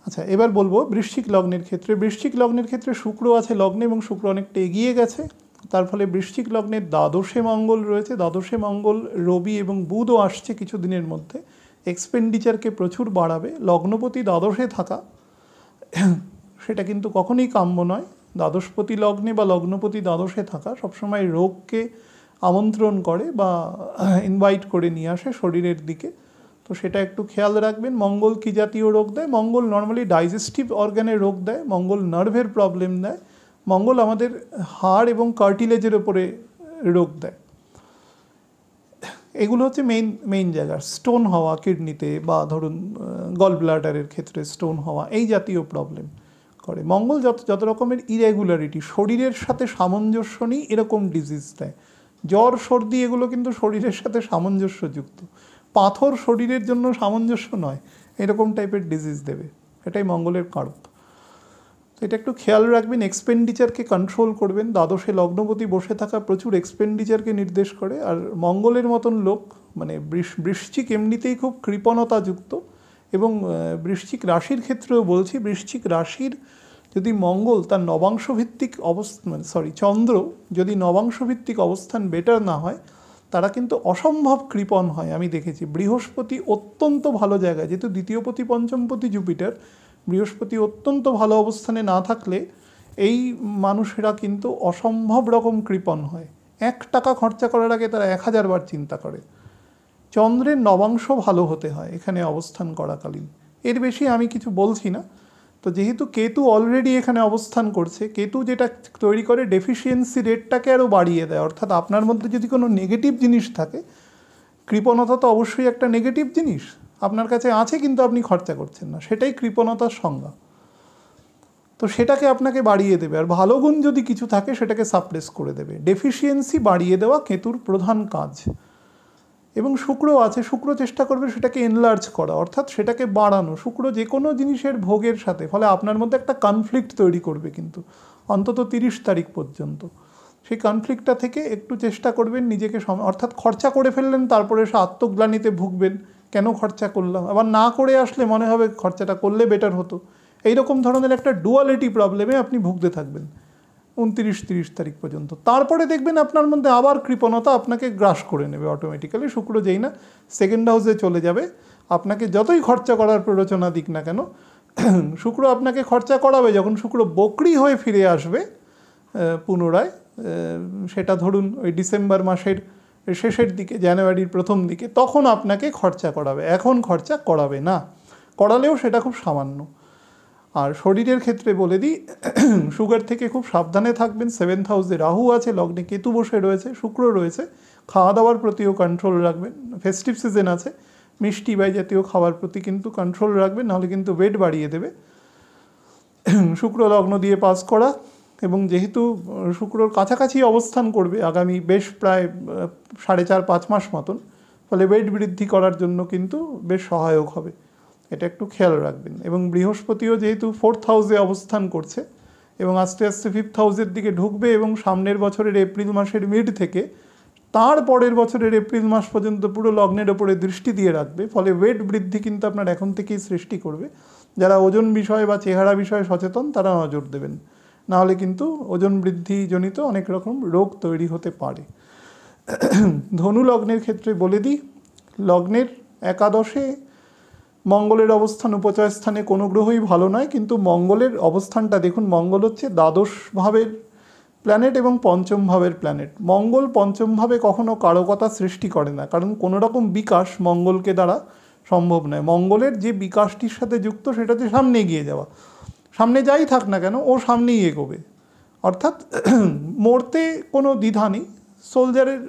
আচ্ছা এবার বলবো বৃশ্চিক লগ্নের ক্ষেত্রে। বৃশ্চিক লগ্নের ক্ষেত্রে শুক্র আছে লগ্নে এবং শুক্র অনেকটা এগিয়ে গেছে, তার ফলে বৃশ্চিক লগ্নের দ্বাদশে মঙ্গল রয়েছে। দ্বাদশে মঙ্গল, রবি এবং বুধও আসছে কিছু দিনের মধ্যে, এক্সপেন্ডিচারকে প্রচুর বাড়াবে। লগ্নপতি দ্বাদশে থাকা সেটা কিন্তু কখনোই কাম্য নয়। দ্বাদশপতি লগ্নে বা লগ্নপতি দ্বাদশে থাকা সবসময় রোগকে আমন্ত্রণ করে বা ইনভাইট করে নিয়ে আসে শরীরের দিকে, তো সেটা একটু খেয়াল রাখবেন। মঙ্গল কী জাতীয় রোগ দেয়? মঙ্গল নর্মালি ডাইজেস্টিভ অর্গানে রোগ দেয়, মঙ্গল নার্ভের প্রবলেম দেয়, মঙ্গল আমাদের হাড় এবং কার্টিলেজের ওপরে রোগ দেয়। এগুলো হচ্ছে মেইন মেইন জায়গা। স্টোন হওয়া কিডনিতে বা ধরুন গল ব্লাডারের ক্ষেত্রে স্টোন হওয়া, এই জাতীয় প্রবলেম করে। মঙ্গল যত যত রকমের ইরেগুলারিটি, শরীরের সাথে সামঞ্জস্য নেই এরকম ডিজিজ দেয়। জ্বর সর্দি এগুলো কিন্তু শরীরের সাথে সামঞ্জস্যযুক্ত, পাথর শরীরের জন্য সামঞ্জস্য নয়, এরকম টাইপের ডিজিজ দেবে, এটাই মঙ্গলের কারক। তো এটা একটু খেয়াল রাখবেন, এক্সপেন্ডিচারকে কন্ট্রোল করবেন। দ্বাদশে লগ্নপতি বসে থাকা প্রচুর এক্সপেন্ডিচারকে নির্দেশ করে, আর মঙ্গলের মতন লোক মানে বৃশ্চিক এমনিতেই খুব কৃপণতাযুক্ত এবং বৃশ্চিক রাশির ক্ষেত্রেও বলছি, বৃশ্চিক রাশির যদি মঙ্গল তার নবাংশভিত্তিক অবস্থান মানে সরি চন্দ্র যদি নবাংশভিত্তিক অবস্থান বেটার না হয় তারা কিন্তু অসম্ভব কৃপণ হয়। আমি দেখেছি বৃহস্পতি অত্যন্ত ভালো জায়গায়, যেহেতু দ্বিতীয়পতি পঞ্চমপতি জুপিটার, বৃহস্পতি অত্যন্ত ভালো অবস্থানে না থাকলে এই মানুষেরা কিন্তু অসম্ভব রকম কৃপণ হয়। এক টাকা খরচা করার আগে তারা এক হাজার বার চিন্তা করে। চন্দ্রের নবাংশ ভালো হতে হয় এখানে অবস্থান করাকালীন, এর বেশি আমি কিছু বলছি না। তো যেহেতু কেতু অলরেডি এখানে অবস্থান করছে, কেতু যেটা তৈরি করে ডেফিসিয়েন্সি রেটটাকে আরও বাড়িয়ে দেয়, অর্থাৎ আপনার মধ্যে যদি কোনো নেগেটিভ জিনিস থাকে, কৃপণতা তো অবশ্যই একটা নেগেটিভ জিনিস আপনার কাছে আছে কিন্তু আপনি খরচা করছেন না, সেটাই কৃপণতার সংজ্ঞা। तो सेटाके आपनाके बाड़िए देवे और भालो गुण यदि किछु थाके सेटाके सप्रेस करे देवे। डेफिशियेंसि बाड़िए देवा केतुर प्रधान काज। एवं शुक्र आछे, शुक्र चेष्टा करबे सेटाके एनलार्ज करा अर्थात सेटाके बाड़ानो। शुक्र जे कोनो जिनिसेर भोगेर साथे फले आपनार मध्ये एकटा कनफ्लिक्ट तैरि करबे किन्तु अंतत तीरिश तारिख पर्यन्त সেই কনফ্লিক্টটা থেকে একটু চেষ্টা করবেন নিজেকে অর্থাৎ খরচা করে ফেললেন তারপরে সে আত্মগ্লানিতে ভুগবেন কেন খরচা করলাম, আবার না করে আসলে মনে হবে খরচাটা করলে বেটার হতো। এই রকম ধরনের একটা ডুয়ালিটি প্রবলেমে আপনি ভুগতে থাকবেন উনত্রিশ তিরিশ তারিখ পর্যন্ত। তারপরে দেখবেন আপনার মধ্যে আবার কৃপণতা আপনাকে গ্রাস করে নেবে অটোমেটিক্যালি। শুক্র যেই না সেকেন্ড হাউসে চলে যাবে আপনাকে যতই খরচা করার প্ররোচনা দিক না কেন শুক্র আপনাকে খরচা করাবে। যখন শুক্র বকরি হয়ে ফিরে আসবে পুনরায় সেটা ধরুন ওই ডিসেম্বর মাসের শেষের দিকে জানুয়ারির প্রথম দিকে, তখন আপনাকে খরচা করাবে। এখন খরচা করাবে না, করালেও সেটা খুব সামান্য। আর শরীরের ক্ষেত্রে বলে দিই সুগার থেকে খুব সাবধানে থাকবেন। সেভেন্থ হাউসে রাহু আছে, লগ্নে কেতু বসে রয়েছে, শুক্র রয়েছে। খাওয়া দাওয়ার প্রতিও কন্ট্রোল রাখবেন। ফেস্টিভ সিজন আছে, মিষ্টি বাই জাতীয় খাওয়ার প্রতি কিন্তু কন্ট্রোল রাখবেন, নাহলে কিন্তু ওয়েট বাড়িয়ে দেবে। শুক্র লগ্ন দিয়ে পাস করা এবং যেহেতু শুক্রর কাছাকাছি অবস্থান করবে আগামী বেশ প্রায় সাড়ে চার পাঁচ মাস মতন, ফলে ওয়েট বৃদ্ধি করার জন্য কিন্তু বেশ সহায়ক হবে, এটা একটু খেয়াল রাখবেন। এবং বৃহস্পতিও যেহেতু ফোর্থ হাউসে অবস্থান করছে এবং আস্তে আস্তে ফিফথ হাউসের দিকে ঢুকবে এবং সামনের বছরের এপ্রিল মাসের মিড থেকে তার পরের বছরের এপ্রিল মাস পর্যন্ত পুরো লগ্নের ওপরে দৃষ্টি দিয়ে রাখবে, ফলে ওয়েট বৃদ্ধি কিন্তু আপনার এখন থেকেই সৃষ্টি করবে। যারা ওজন বিষয়ে বা চেহারা বিষয়ে সচেতন তারা নজর দেবেন, নাহলে কিন্তু ওজন বৃদ্ধি জনিত অনেক রকম রোগ তৈরি হতে পারে। ধনু লগ্নের ক্ষেত্রে বলে দিই লগ্নের একাদশে মঙ্গলের অবস্থান উপচয় স্থানে কোনো গ্রহই ভালো নয়, কিন্তু মঙ্গলের অবস্থানটা দেখুন। মঙ্গল হচ্ছে দ্বাদশ ভাবের প্ল্যানেট এবং পঞ্চম ভাবের প্ল্যানেট। মঙ্গল পঞ্চম ভাবে কখনো কারকতা সৃষ্টি করে না, কারণ কোনো রকম বিকাশ মঙ্গলকে দ্বারা সম্ভব নয়। মঙ্গলের যে বিকাশটির সাথে যুক্ত সেটা যে সামনে এগিয়ে যাওয়া, সামনে যাই থাক না কেন ও সামনেই এগোবে, অর্থাৎ মরতে কোনো দ্বিধা নেই। সোলজারের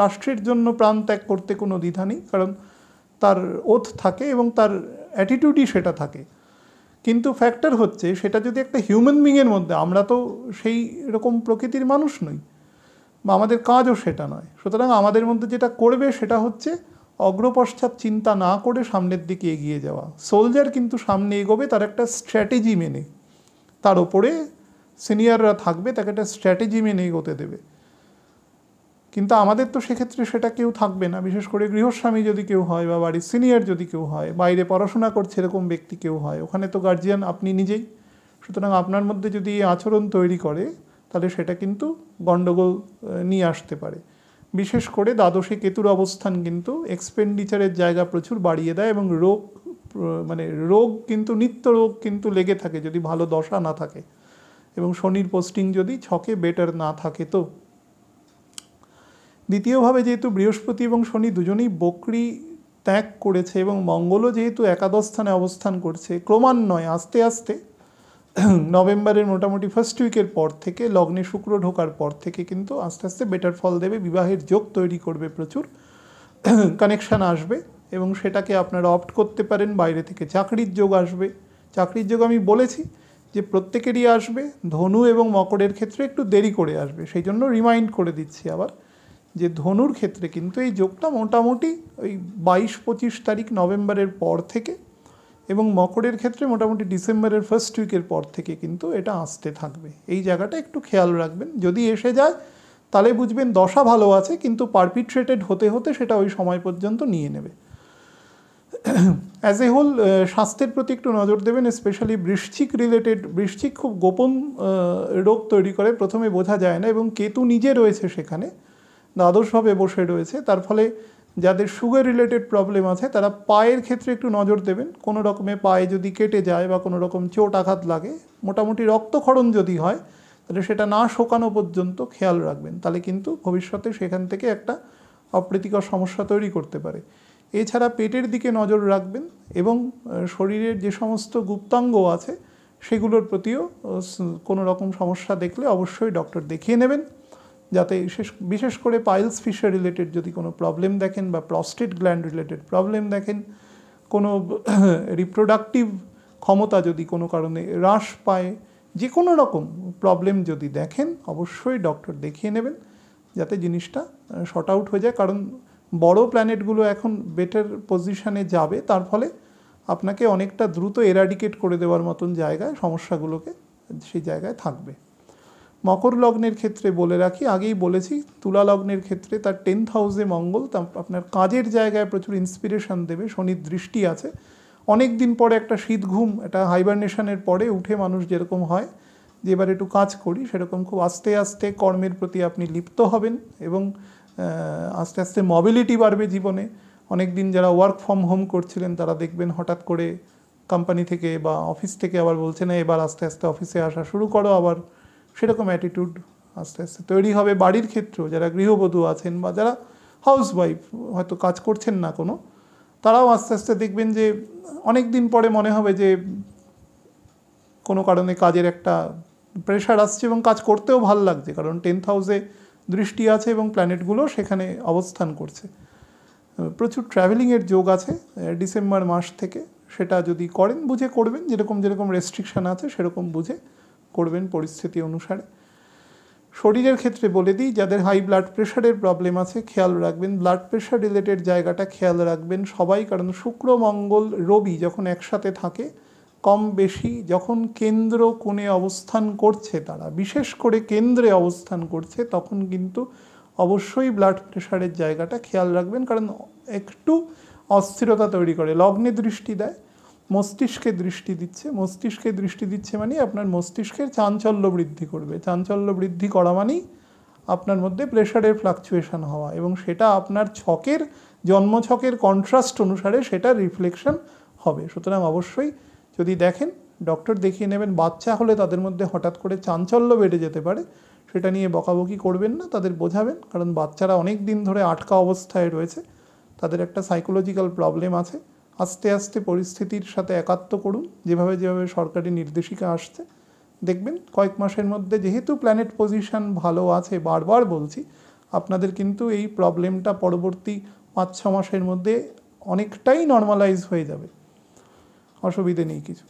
রাষ্ট্রের জন্য প্রাণ ত্যাগ করতে কোনো দ্বিধা নেই, কারণ তার ওথ থাকে এবং তার অ্যাটিটিউডই সেটা থাকে। কিন্তু ফ্যাক্টর হচ্ছে সেটা যদি একটা হিউম্যান বিংয়ের মধ্যে, আমরা তো সেই রকম প্রকৃতির মানুষ নই বা আমাদের কাজও সেটা নয়, সুতরাং আমাদের মধ্যে যেটা করবে সেটা হচ্ছে অগ্রপশ্চাৎ চিন্তা না করে সামনের দিকে এগিয়ে যাওয়া। সোলজার কিন্তু সামনে এগোবে তার একটা স্ট্র্যাটেজি মেনে, তার ওপরে সিনিয়ররা থাকবে তাকে একটা স্ট্র্যাটেজি মেনে এগোতে দেবে। কিন্তু আমাদের তো সেক্ষেত্রে সেটা কেউ থাকবে না, বিশেষ করে গৃহস্বামী যদি কেউ হয় বা বাড়ির সিনিয়র যদি কেউ হয়, বাইরে পড়াশোনা করছে এরকম ব্যক্তি কেউ হয়, ওখানে তো গার্জিয়ান আপনি নিজেই। সুতরাং আপনার মধ্যে যদি আচরণ তৈরি করে তাহলে সেটা কিন্তু গণ্ডগোল নিয়ে আসতে পারে। বিশেষ করে দ্বাদশে কেতুর অবস্থান কিন্তু এক্সপেন্ডিচারের জায়গা প্রচুর বাড়িয়ে দেয় এবং রোগ মানে রোগ কিন্তু নিত্য রোগ কিন্তু লেগে থাকে যদি ভালো দশা না থাকে এবং শনির পোস্টিং যদি ছকে বেটার না থাকে। তো দ্বিতীয়ভাবে যেহেতু বৃহস্পতি এবং শনি দুজনেই বকরি ত্যাগ করেছে এবং মঙ্গলও যেহেতু একাদশ স্থানে অবস্থান করছে, ক্রমান্বয়ে আস্তে আস্তে নভেম্বরের মোটামুটি ফার্স্ট উইকের পর থেকে লগ্নে শুক্র ঢোকার পর থেকে কিন্তু আস্তে আস্তে বেটার ফল দেবে। বিবাহের যোগ তৈরি করবে, প্রচুর কানেকশান আসবে এবং সেটাকে আপনারা অপ্ট করতে পারেন। বাইরে থেকে চাকরির যোগ আসবে, চাকরির যোগ আমি বলেছি যে প্রত্যেকেরই আসবে, ধনু এবং মকরের ক্ষেত্রে একটু দেরি করে আসবে, সেই জন্য রিমাইন্ড করে দিচ্ছি আবার যে ধনুর ক্ষেত্রে কিন্তু এই যোগটা মোটামুটি ওই বাইশ পঁচিশ তারিখ নভেম্বরের পর থেকে এবং মকরের ক্ষেত্রে মোটামুটি ডিসেম্বরের ফার্স্ট উইকের পর থেকে কিন্তু এটা আসতে থাকবে। এই জায়গাটা একটু খেয়াল রাখবেন, যদি এসে যায় তাহলে বুঝবেন দশা ভালো আছে, কিন্তু পারপিট্রেটেড হতে হতে সেটা ওই সময় পর্যন্ত নিয়ে নেবে। অ্যাজ এ হোল স্বাস্থ্যের প্রতি একটু নজর দেবেন, স্পেশালি বৃশ্চিক রিলেটেড। বৃশ্চিক খুব গোপন রোগ তৈরি করে, প্রথমে বোঝা যায় না এবং কেতু নিজে রয়েছে সেখানে দ্বাদশভাবে বসে রয়েছে, তার ফলে যাদের সুগার রিলেটেড প্রবলেম আছে তারা পায়ের ক্ষেত্রে একটু নজর দেবেন। কোনো রকমে পায়ে যদি কেটে যায় বা কোনো রকম চোট আঘাত লাগে, মোটামুটি রক্তক্ষরণ যদি হয় তাহলে সেটা না শোকানো পর্যন্ত খেয়াল রাখবেন, তাহলে কিন্তু ভবিষ্যতে সেখান থেকে একটা অপ্রীতিকর সমস্যা তৈরি করতে পারে। এছাড়া পেটের দিকে নজর রাখবেন এবং শরীরের যে সমস্ত গুপ্তাঙ্গ আছে সেগুলোর প্রতিও কোনো রকম সমস্যা দেখলে অবশ্যই ডক্টর দেখিয়ে নেবেন, যাতে বিশেষ করে পাইলস ফিশার রিলেটেড যদি কোনো প্রবলেম দেখেন বা প্রস্টেট গ্ল্যান্ড রিলেটেড প্রবলেম দেখেন, কোনো রিপ্রোডাক্টিভ ক্ষমতা যদি কোনো কারণে হ্রাস পায় जे कोनो रकम प्रॉब्लेम यदि देखें अवश्य डॉक्टर देखिए नेबेन जाते जिनिसटा शर्ट आउट हो जाए कारण बड़ो प्लैनेटगुलो एखन बेटर पजिशने जाबे तार फले आपनाके अनेकटा द्रुत एराडिकेट करे देवार मतन जायगाय समस्यागुलोके सेई जायगाय थाकबे। मकर लग्नेर क्षेत्रे बोले राखी आगेई बोलेछि तुला लग्नेर क्षेत्रे तार टेंथ हाउसे मंगल तार आपनार काजेर जायगाय प्रचुर इन्सपिरेशन देबे शनि दृष्टि आछे अनेक दिन पर एक शीत घुम एक हाइबारनेशनर पर उठे मानुष जे रकम है जे एबारे एकटु काज करी सेरकम खूब आस्ते आस्ते कर्मेर प्रति आपनि लिप्त हबेन एबं आस्ते आस्ते मोबिलिटी बाड़बे जीवने अनेक दिन जारा वार्क फ्रम होम करछिलेन तारा देखबेन हठात् करे कोम्पानी थेके बा अफिस थेके आबार बोलछे ना एबार आस्ते आस्ते अफिसे आसा शुरू करो आबार सेरकम अ্যাটিটিউড आस्ते आस्ते तैरी हबे। बाड़ीर क्षेत्रेओ जारा गृहबधू आछेन बा जारा हाउसवाइफ हयतो काज करछेन ना कोनो ताराओ आस्ते आस्ते देखबेन जे अनेक दिन परे मने हबे जे कोनो कारणे काजेर एकटा प्रेसार आसछे एबं काज करतेओ भालो लागछे कारण टेंथ हाउसे दृष्टि आछे एबं प्लैनेटगुलो सेखाने अवस्थान करछे। प्रचुर ट्रैवलिंगेर जोग आछे डिसेम्बर मास थेके सेटा यदि करेन बुझे करबेन जेरकम जेरकम रेस्ट्रिक्शन आछे सेरकम बुझे करबेन परिस्थिति अनुसारे। शरीरेर क्षेत्रे बोले दिई जादेर हाई ब्लाड प्रेसारेर प्रॉब्लेम आछे खेयाल राखबेन ब्लाड प्रेसार रिलेटेड जायगाटा खेयाल राखबेन सबाई कारण शुक्र मंगल रवि जखन एकसाथे थाके कम बेशी जखन केंद्र कोणे अवस्थान करछे तारा विशेष करे केंद्रे अवस्थान करछे तखन किन्तु अवश्यई ब्लाड प्रेसारेर जायगाटा खेयाल राखबेन कारण एकटु अस्थिरता तैरी करे लग्ने दृष्टि देय मस्तिष्के दृष्टि दिच्छे मस्तिष्के दृष्टि दिच्छे मानी आपनार मस्तिष्केर चांचल्य बृद्धि करबे चांचल्य बृद्धि करा मानी आपनार मध्ये प्रेसारेर फ्लक्चुएशन हवा एबं सेटा आपनार छकेर जन्म छकेर कन्ट्रास्ट अनुसारे सेटा रिफ्लेक्शन हबे सुतरां अवश्यई यदि देखें डक्टर देखिए नेबेन। बाच्चा होले तादेर मध्ये हठात् करे चांचल्य बेड़े जेते पारे सेटा निये बकाबकी करबेन ना तादेर बोझाबेन कारण बाच्चारा अनेक दिन धरे आटका अवस्थाय रयेछे तादेर एकटा साइकोलॉजिकल प्रॉब्लेम आछे आस्ते आस्ते परिस्थितिर साथे एकात्म करुन जेभावे जेभावे सरकारी निर्देशिका आसछे देखबेन कयेक मासेर मध्ये जेहेतु प्लैनेट पजिशन भालो आछे बार बार बोलछि आपनादेर किन्तु एई प्रॉब्लेमटा परवर्ती पाँच छ मासेर मध्ये अनेकटाई नर्मालाइज हये जाबे असुविधा नेই किछु।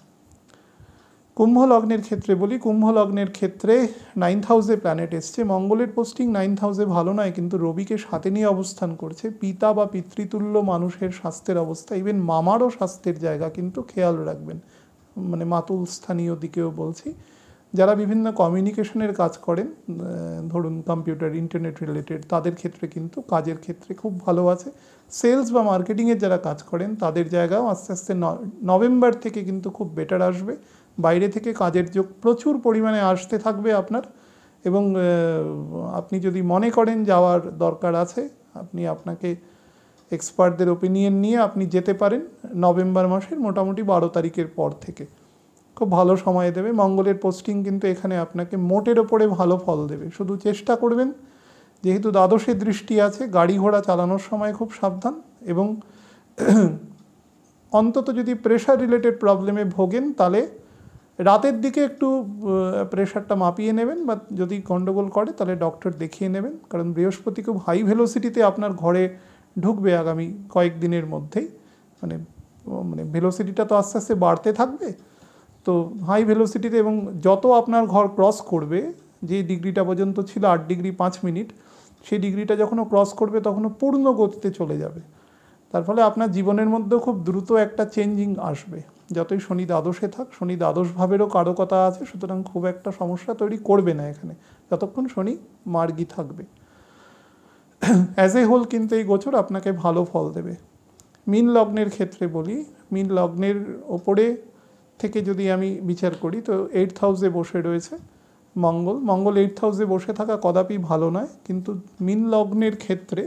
कुम्भ लग्नेर क्षेत्रे बोली कुम्भ लग्नेर क्षेत्रे नाइन्थ हाउसे प्लैनेट एसेছে मंगलेर पोस्टिंग नाइन्थ हाउसे भालो नয় किन्तु रविके साथे निये अवस्थान करছে पिता बा पितृतुल्य मानुषेर स्वास्थ्येर अवस्था इवेन मामारो स्वास्थ्येर जायगा किन्तु खेयाल राखबेन माने मातुल स्थानीय दिकेও बोलছি যারা বিভিন্ন কমিউনিকেশনের কাজ করেন ধরুন কম্পিউটার ইন্টারনেট রিলেটেড তাদের ক্ষেত্রে কিন্তু কাজের ক্ষেত্রে খুব ভালো আছে সেলস বা মার্কেটিং এর যারা কাজ করেন তাদের জায়গাও আস্তে আস্তে নভেম্বর থেকে কিন্তু খুব বেটার আসবে বাইরে থেকে কাজের যোগ প্রচুর পরিমাণে আসতে থাকবে আপনার এবং আপনি যদি মনে করেন যাওয়ার দরকার আছে আপনি আপনাকে এক্সপার্টদের ওপিনিয়ন নিয়ে আপনি যেতে পারেন নভেম্বর মাসের মোটামুটি বারো তারিখের পর থেকে খুব ভালো সময় দেবে মঙ্গলের পোস্টিং কিন্তু এখানে আপনাকে মোটের উপরে ভালো ফল দেবে শুধু চেষ্টা করবেন যেহেতু দ্বাদশে দৃষ্টি আছে গাড়ি ঘোড়া চালানোর সময় খুব সাবধান এবং অন্তত যদি প্রেসার রিলেটেড প্রবলেমে ভোগেন তাহলে রাতের দিকে একটু প্রেসারটা মাপিয়ে নেবেন বা যদি গন্ডগোল করে তাহলে ডক্টর দেখিয়ে নেবেন কারণ বৃহস্পতি খুব হাই ভেলোসিটিতে আপনার ঘরে ঢুকবে আগামী কয়েক দিনের মধ্যেই মানে মানে ভেলোসিটিটা তো আস্তে আস্তে বাড়তে থাকবে तो हाई वेलोसिटी जत आपनर घर क्रस करबे जे डिग्रीटा पर्यन्त छिलो आठ डिग्री पाँच मिनट से डिग्रीटा जखन क्रस करबे तखन पूर्ण गतिते चले जाबे तार फले आपनार जीवनेर मध्ये खूब द्रुत एकटा चेंजिंग आसबे जतई शनि द्वादशे थाक शनि द्वादश भावेरो कारकता आछे सुतरां खूब एकटा समस्या तैरी करबे ना एखाने जतक्षण शनि मार्गी थाकबे एज ए होल किन्तु एई गोचर आपनाके भालो फल देबे। मीन लग्नेर क्षेत्रे बोली मीन लग्नेर ओपरे থেকে যদি আমি বিচার করি তো এইট হাউসে বসে রয়েছে মঙ্গল মঙ্গল এইট হাউসে বসে থাকা কদাপি ভালো নয় কিন্তু মিন লগ্নের ক্ষেত্রে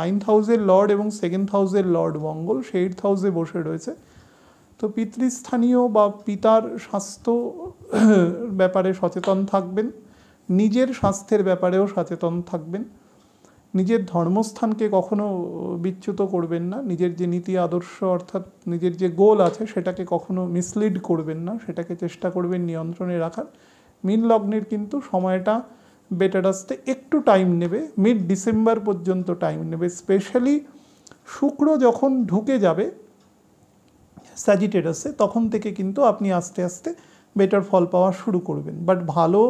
নাইন্থ হাউসের লর্ড এবং সেকেন্ড হাউসের লর্ড মঙ্গল সেই এইট হাউসে বসে রয়েছে তো পিতৃস্থানীয় বা পিতার স্বাস্থ্য ব্যাপারে সচেতন থাকবেন নিজের স্বাস্থ্যের ব্যাপারেও সচেতন থাকবেন নিজের ধর্মস্থানকে কখনো বিচ্যুত করবেন না নিজের যে নীতি আদর্শ অর্থাৎ নিজের যে গোল আছে সেটাকে কখনো মিসলিড করবেন না সেটাকে চেষ্টা করবেন নিয়ন্ত্রণে রাখার। মিন লগ্নের কিন্তু সময়টা বেটার আসতে একটু টাইম নেবে মিড ডিসেম্বর পর্যন্ত টাইম নেবে স্পেশালি শুক্র যখন ঢুকে যাবে স্যাজিটেরাসে তখন থেকে কিন্তু আপনি আস্তে আস্তে बेटर फल पावा शुरू करबेन। बाट भालो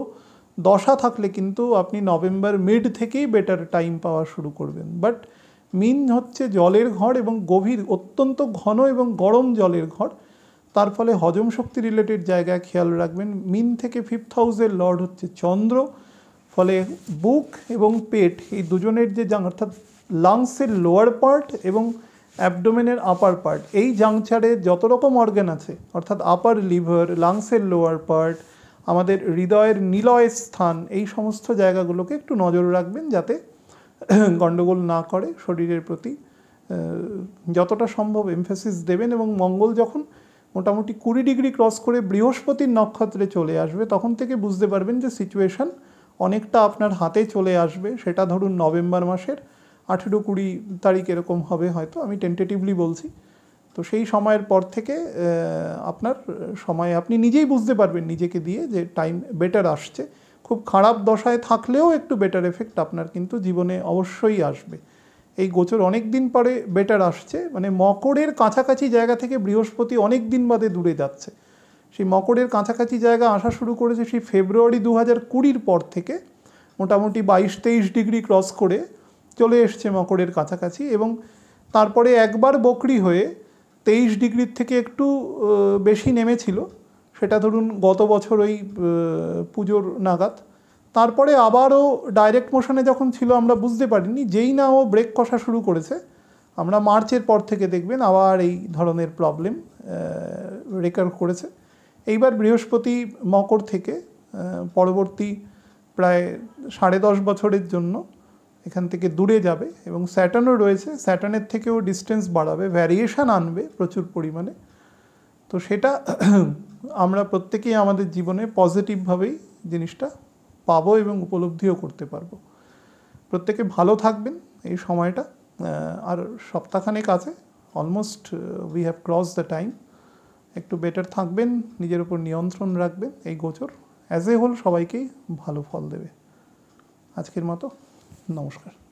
दशा थाकले किन्तु आपनी नवेम्बर मिड थेकेई बेटर टाइम पावा शुरू करबेन। बाट मीन हच्छे जलेर घर एबं गभीर अत्यंत घन एबं गरम जलेर घर, तार फले हजम शक्ति रिलेटेड जायगाय खेयाल राखबेन। मीन थेके फिफ्थ हाउसेर लर्ड हच्छे चंद्र, फले बुक एबं पेट एई दुजोनेर जे जांग अर्थात लांगसेर लोअर पार्ट एबं অ্যাবডোমেনের আপার পার্ট এই জাংচারে যত রকম অর্গান আছে অর্থাৎ আপার লিভার, লাংসের লোয়ার পার্ট, আমাদের হৃদয়ের নিলয় স্থান, এই সমস্ত জায়গাগুলোকে একটু নজর রাখবেন যাতে গন্ডগোল না করে। শরীরের প্রতি যতটা সম্ভব এমফাসিস দেবেন। এবং মঙ্গল যখন মোটামুটি কুড়ি ডিগ্রি ক্রস করে বৃহস্পতির নক্ষত্রে চলে আসবে তখন থেকে বুঝতে পারবেন যে সিচুয়েশান অনেকটা আপনার হাতে চলে আসবে। সেটা ধরুন নভেম্বর মাসের আঠেরো কুড়ি তারিখ এরকম হবে হয়তো, আমি টেন্টেটিভলি বলছি। তো সেই সময়ের পর থেকে আপনার সময়ে আপনি নিজেই বুঝতে পারবেন নিজেকে দিয়ে যে টাইম বেটার আসছে। খুব খারাপ দশায় থাকলেও একটু বেটার এফেক্ট আপনার কিন্তু জীবনে অবশ্যই আসবে। এই গোচর অনেক দিন পরে বেটার আসছে, মানে মকরের কাছাকাছি জায়গা থেকে বৃহস্পতি অনেক দিন বাদে দূরে যাচ্ছে। সেই মকরের কাছাকাছি জায়গা আসা শুরু করেছে সেই ফেব্রুয়ারি দু হাজার কুড়ির পর থেকে, মোটামুটি বাইশ তেইশ ডিগ্রি ক্রস করে চলে এসছে মকরের কাছাকাছি। এবং তারপরে একবার বকরি হয়ে তেইশ ডিগ্রির থেকে একটু বেশি নেমেছিল, সেটা ধরুন গত বছর ওই পুজোর নাগাদ। তারপরে আবারও ডাইরেক্ট মোশনে যখন ছিল আমরা বুঝতে পারিনি, যেই না ও ব্রেক কষা শুরু করেছে আমরা মার্চের পর থেকে দেখবেন আবার এই ধরনের প্রবলেম রেকর্ড করেছে। এইবার বৃহস্পতি মকর থেকে পরবর্তী প্রায় সাড়ে দশ বছরের জন্য এখান থেকে দূরে যাবে। এবং স্যাটার্নও রয়েছে, স্যাটার্নের থেকেও ডিস্টেন্স বাড়াবে, ভ্যারিয়েশান আনবে প্রচুর পরিমাণে। তো সেটা আমরা প্রত্যেকেই আমাদের জীবনে পজিটিভভাবেই জিনিসটা পাবো এবং উপলব্ধিও করতে পারবো। প্রত্যেকে ভালো থাকবেন। এই সময়টা আর সপ্তাহখানেক আছে, almost we have cross the time. একটু বেটার থাকবেন, নিজের উপর নিয়ন্ত্রণ রাখবেন। এই গোচর অ্যাজ এ হোল সবাইকেই ভালো ফল দেবে। আজকের মতো নমস্কার।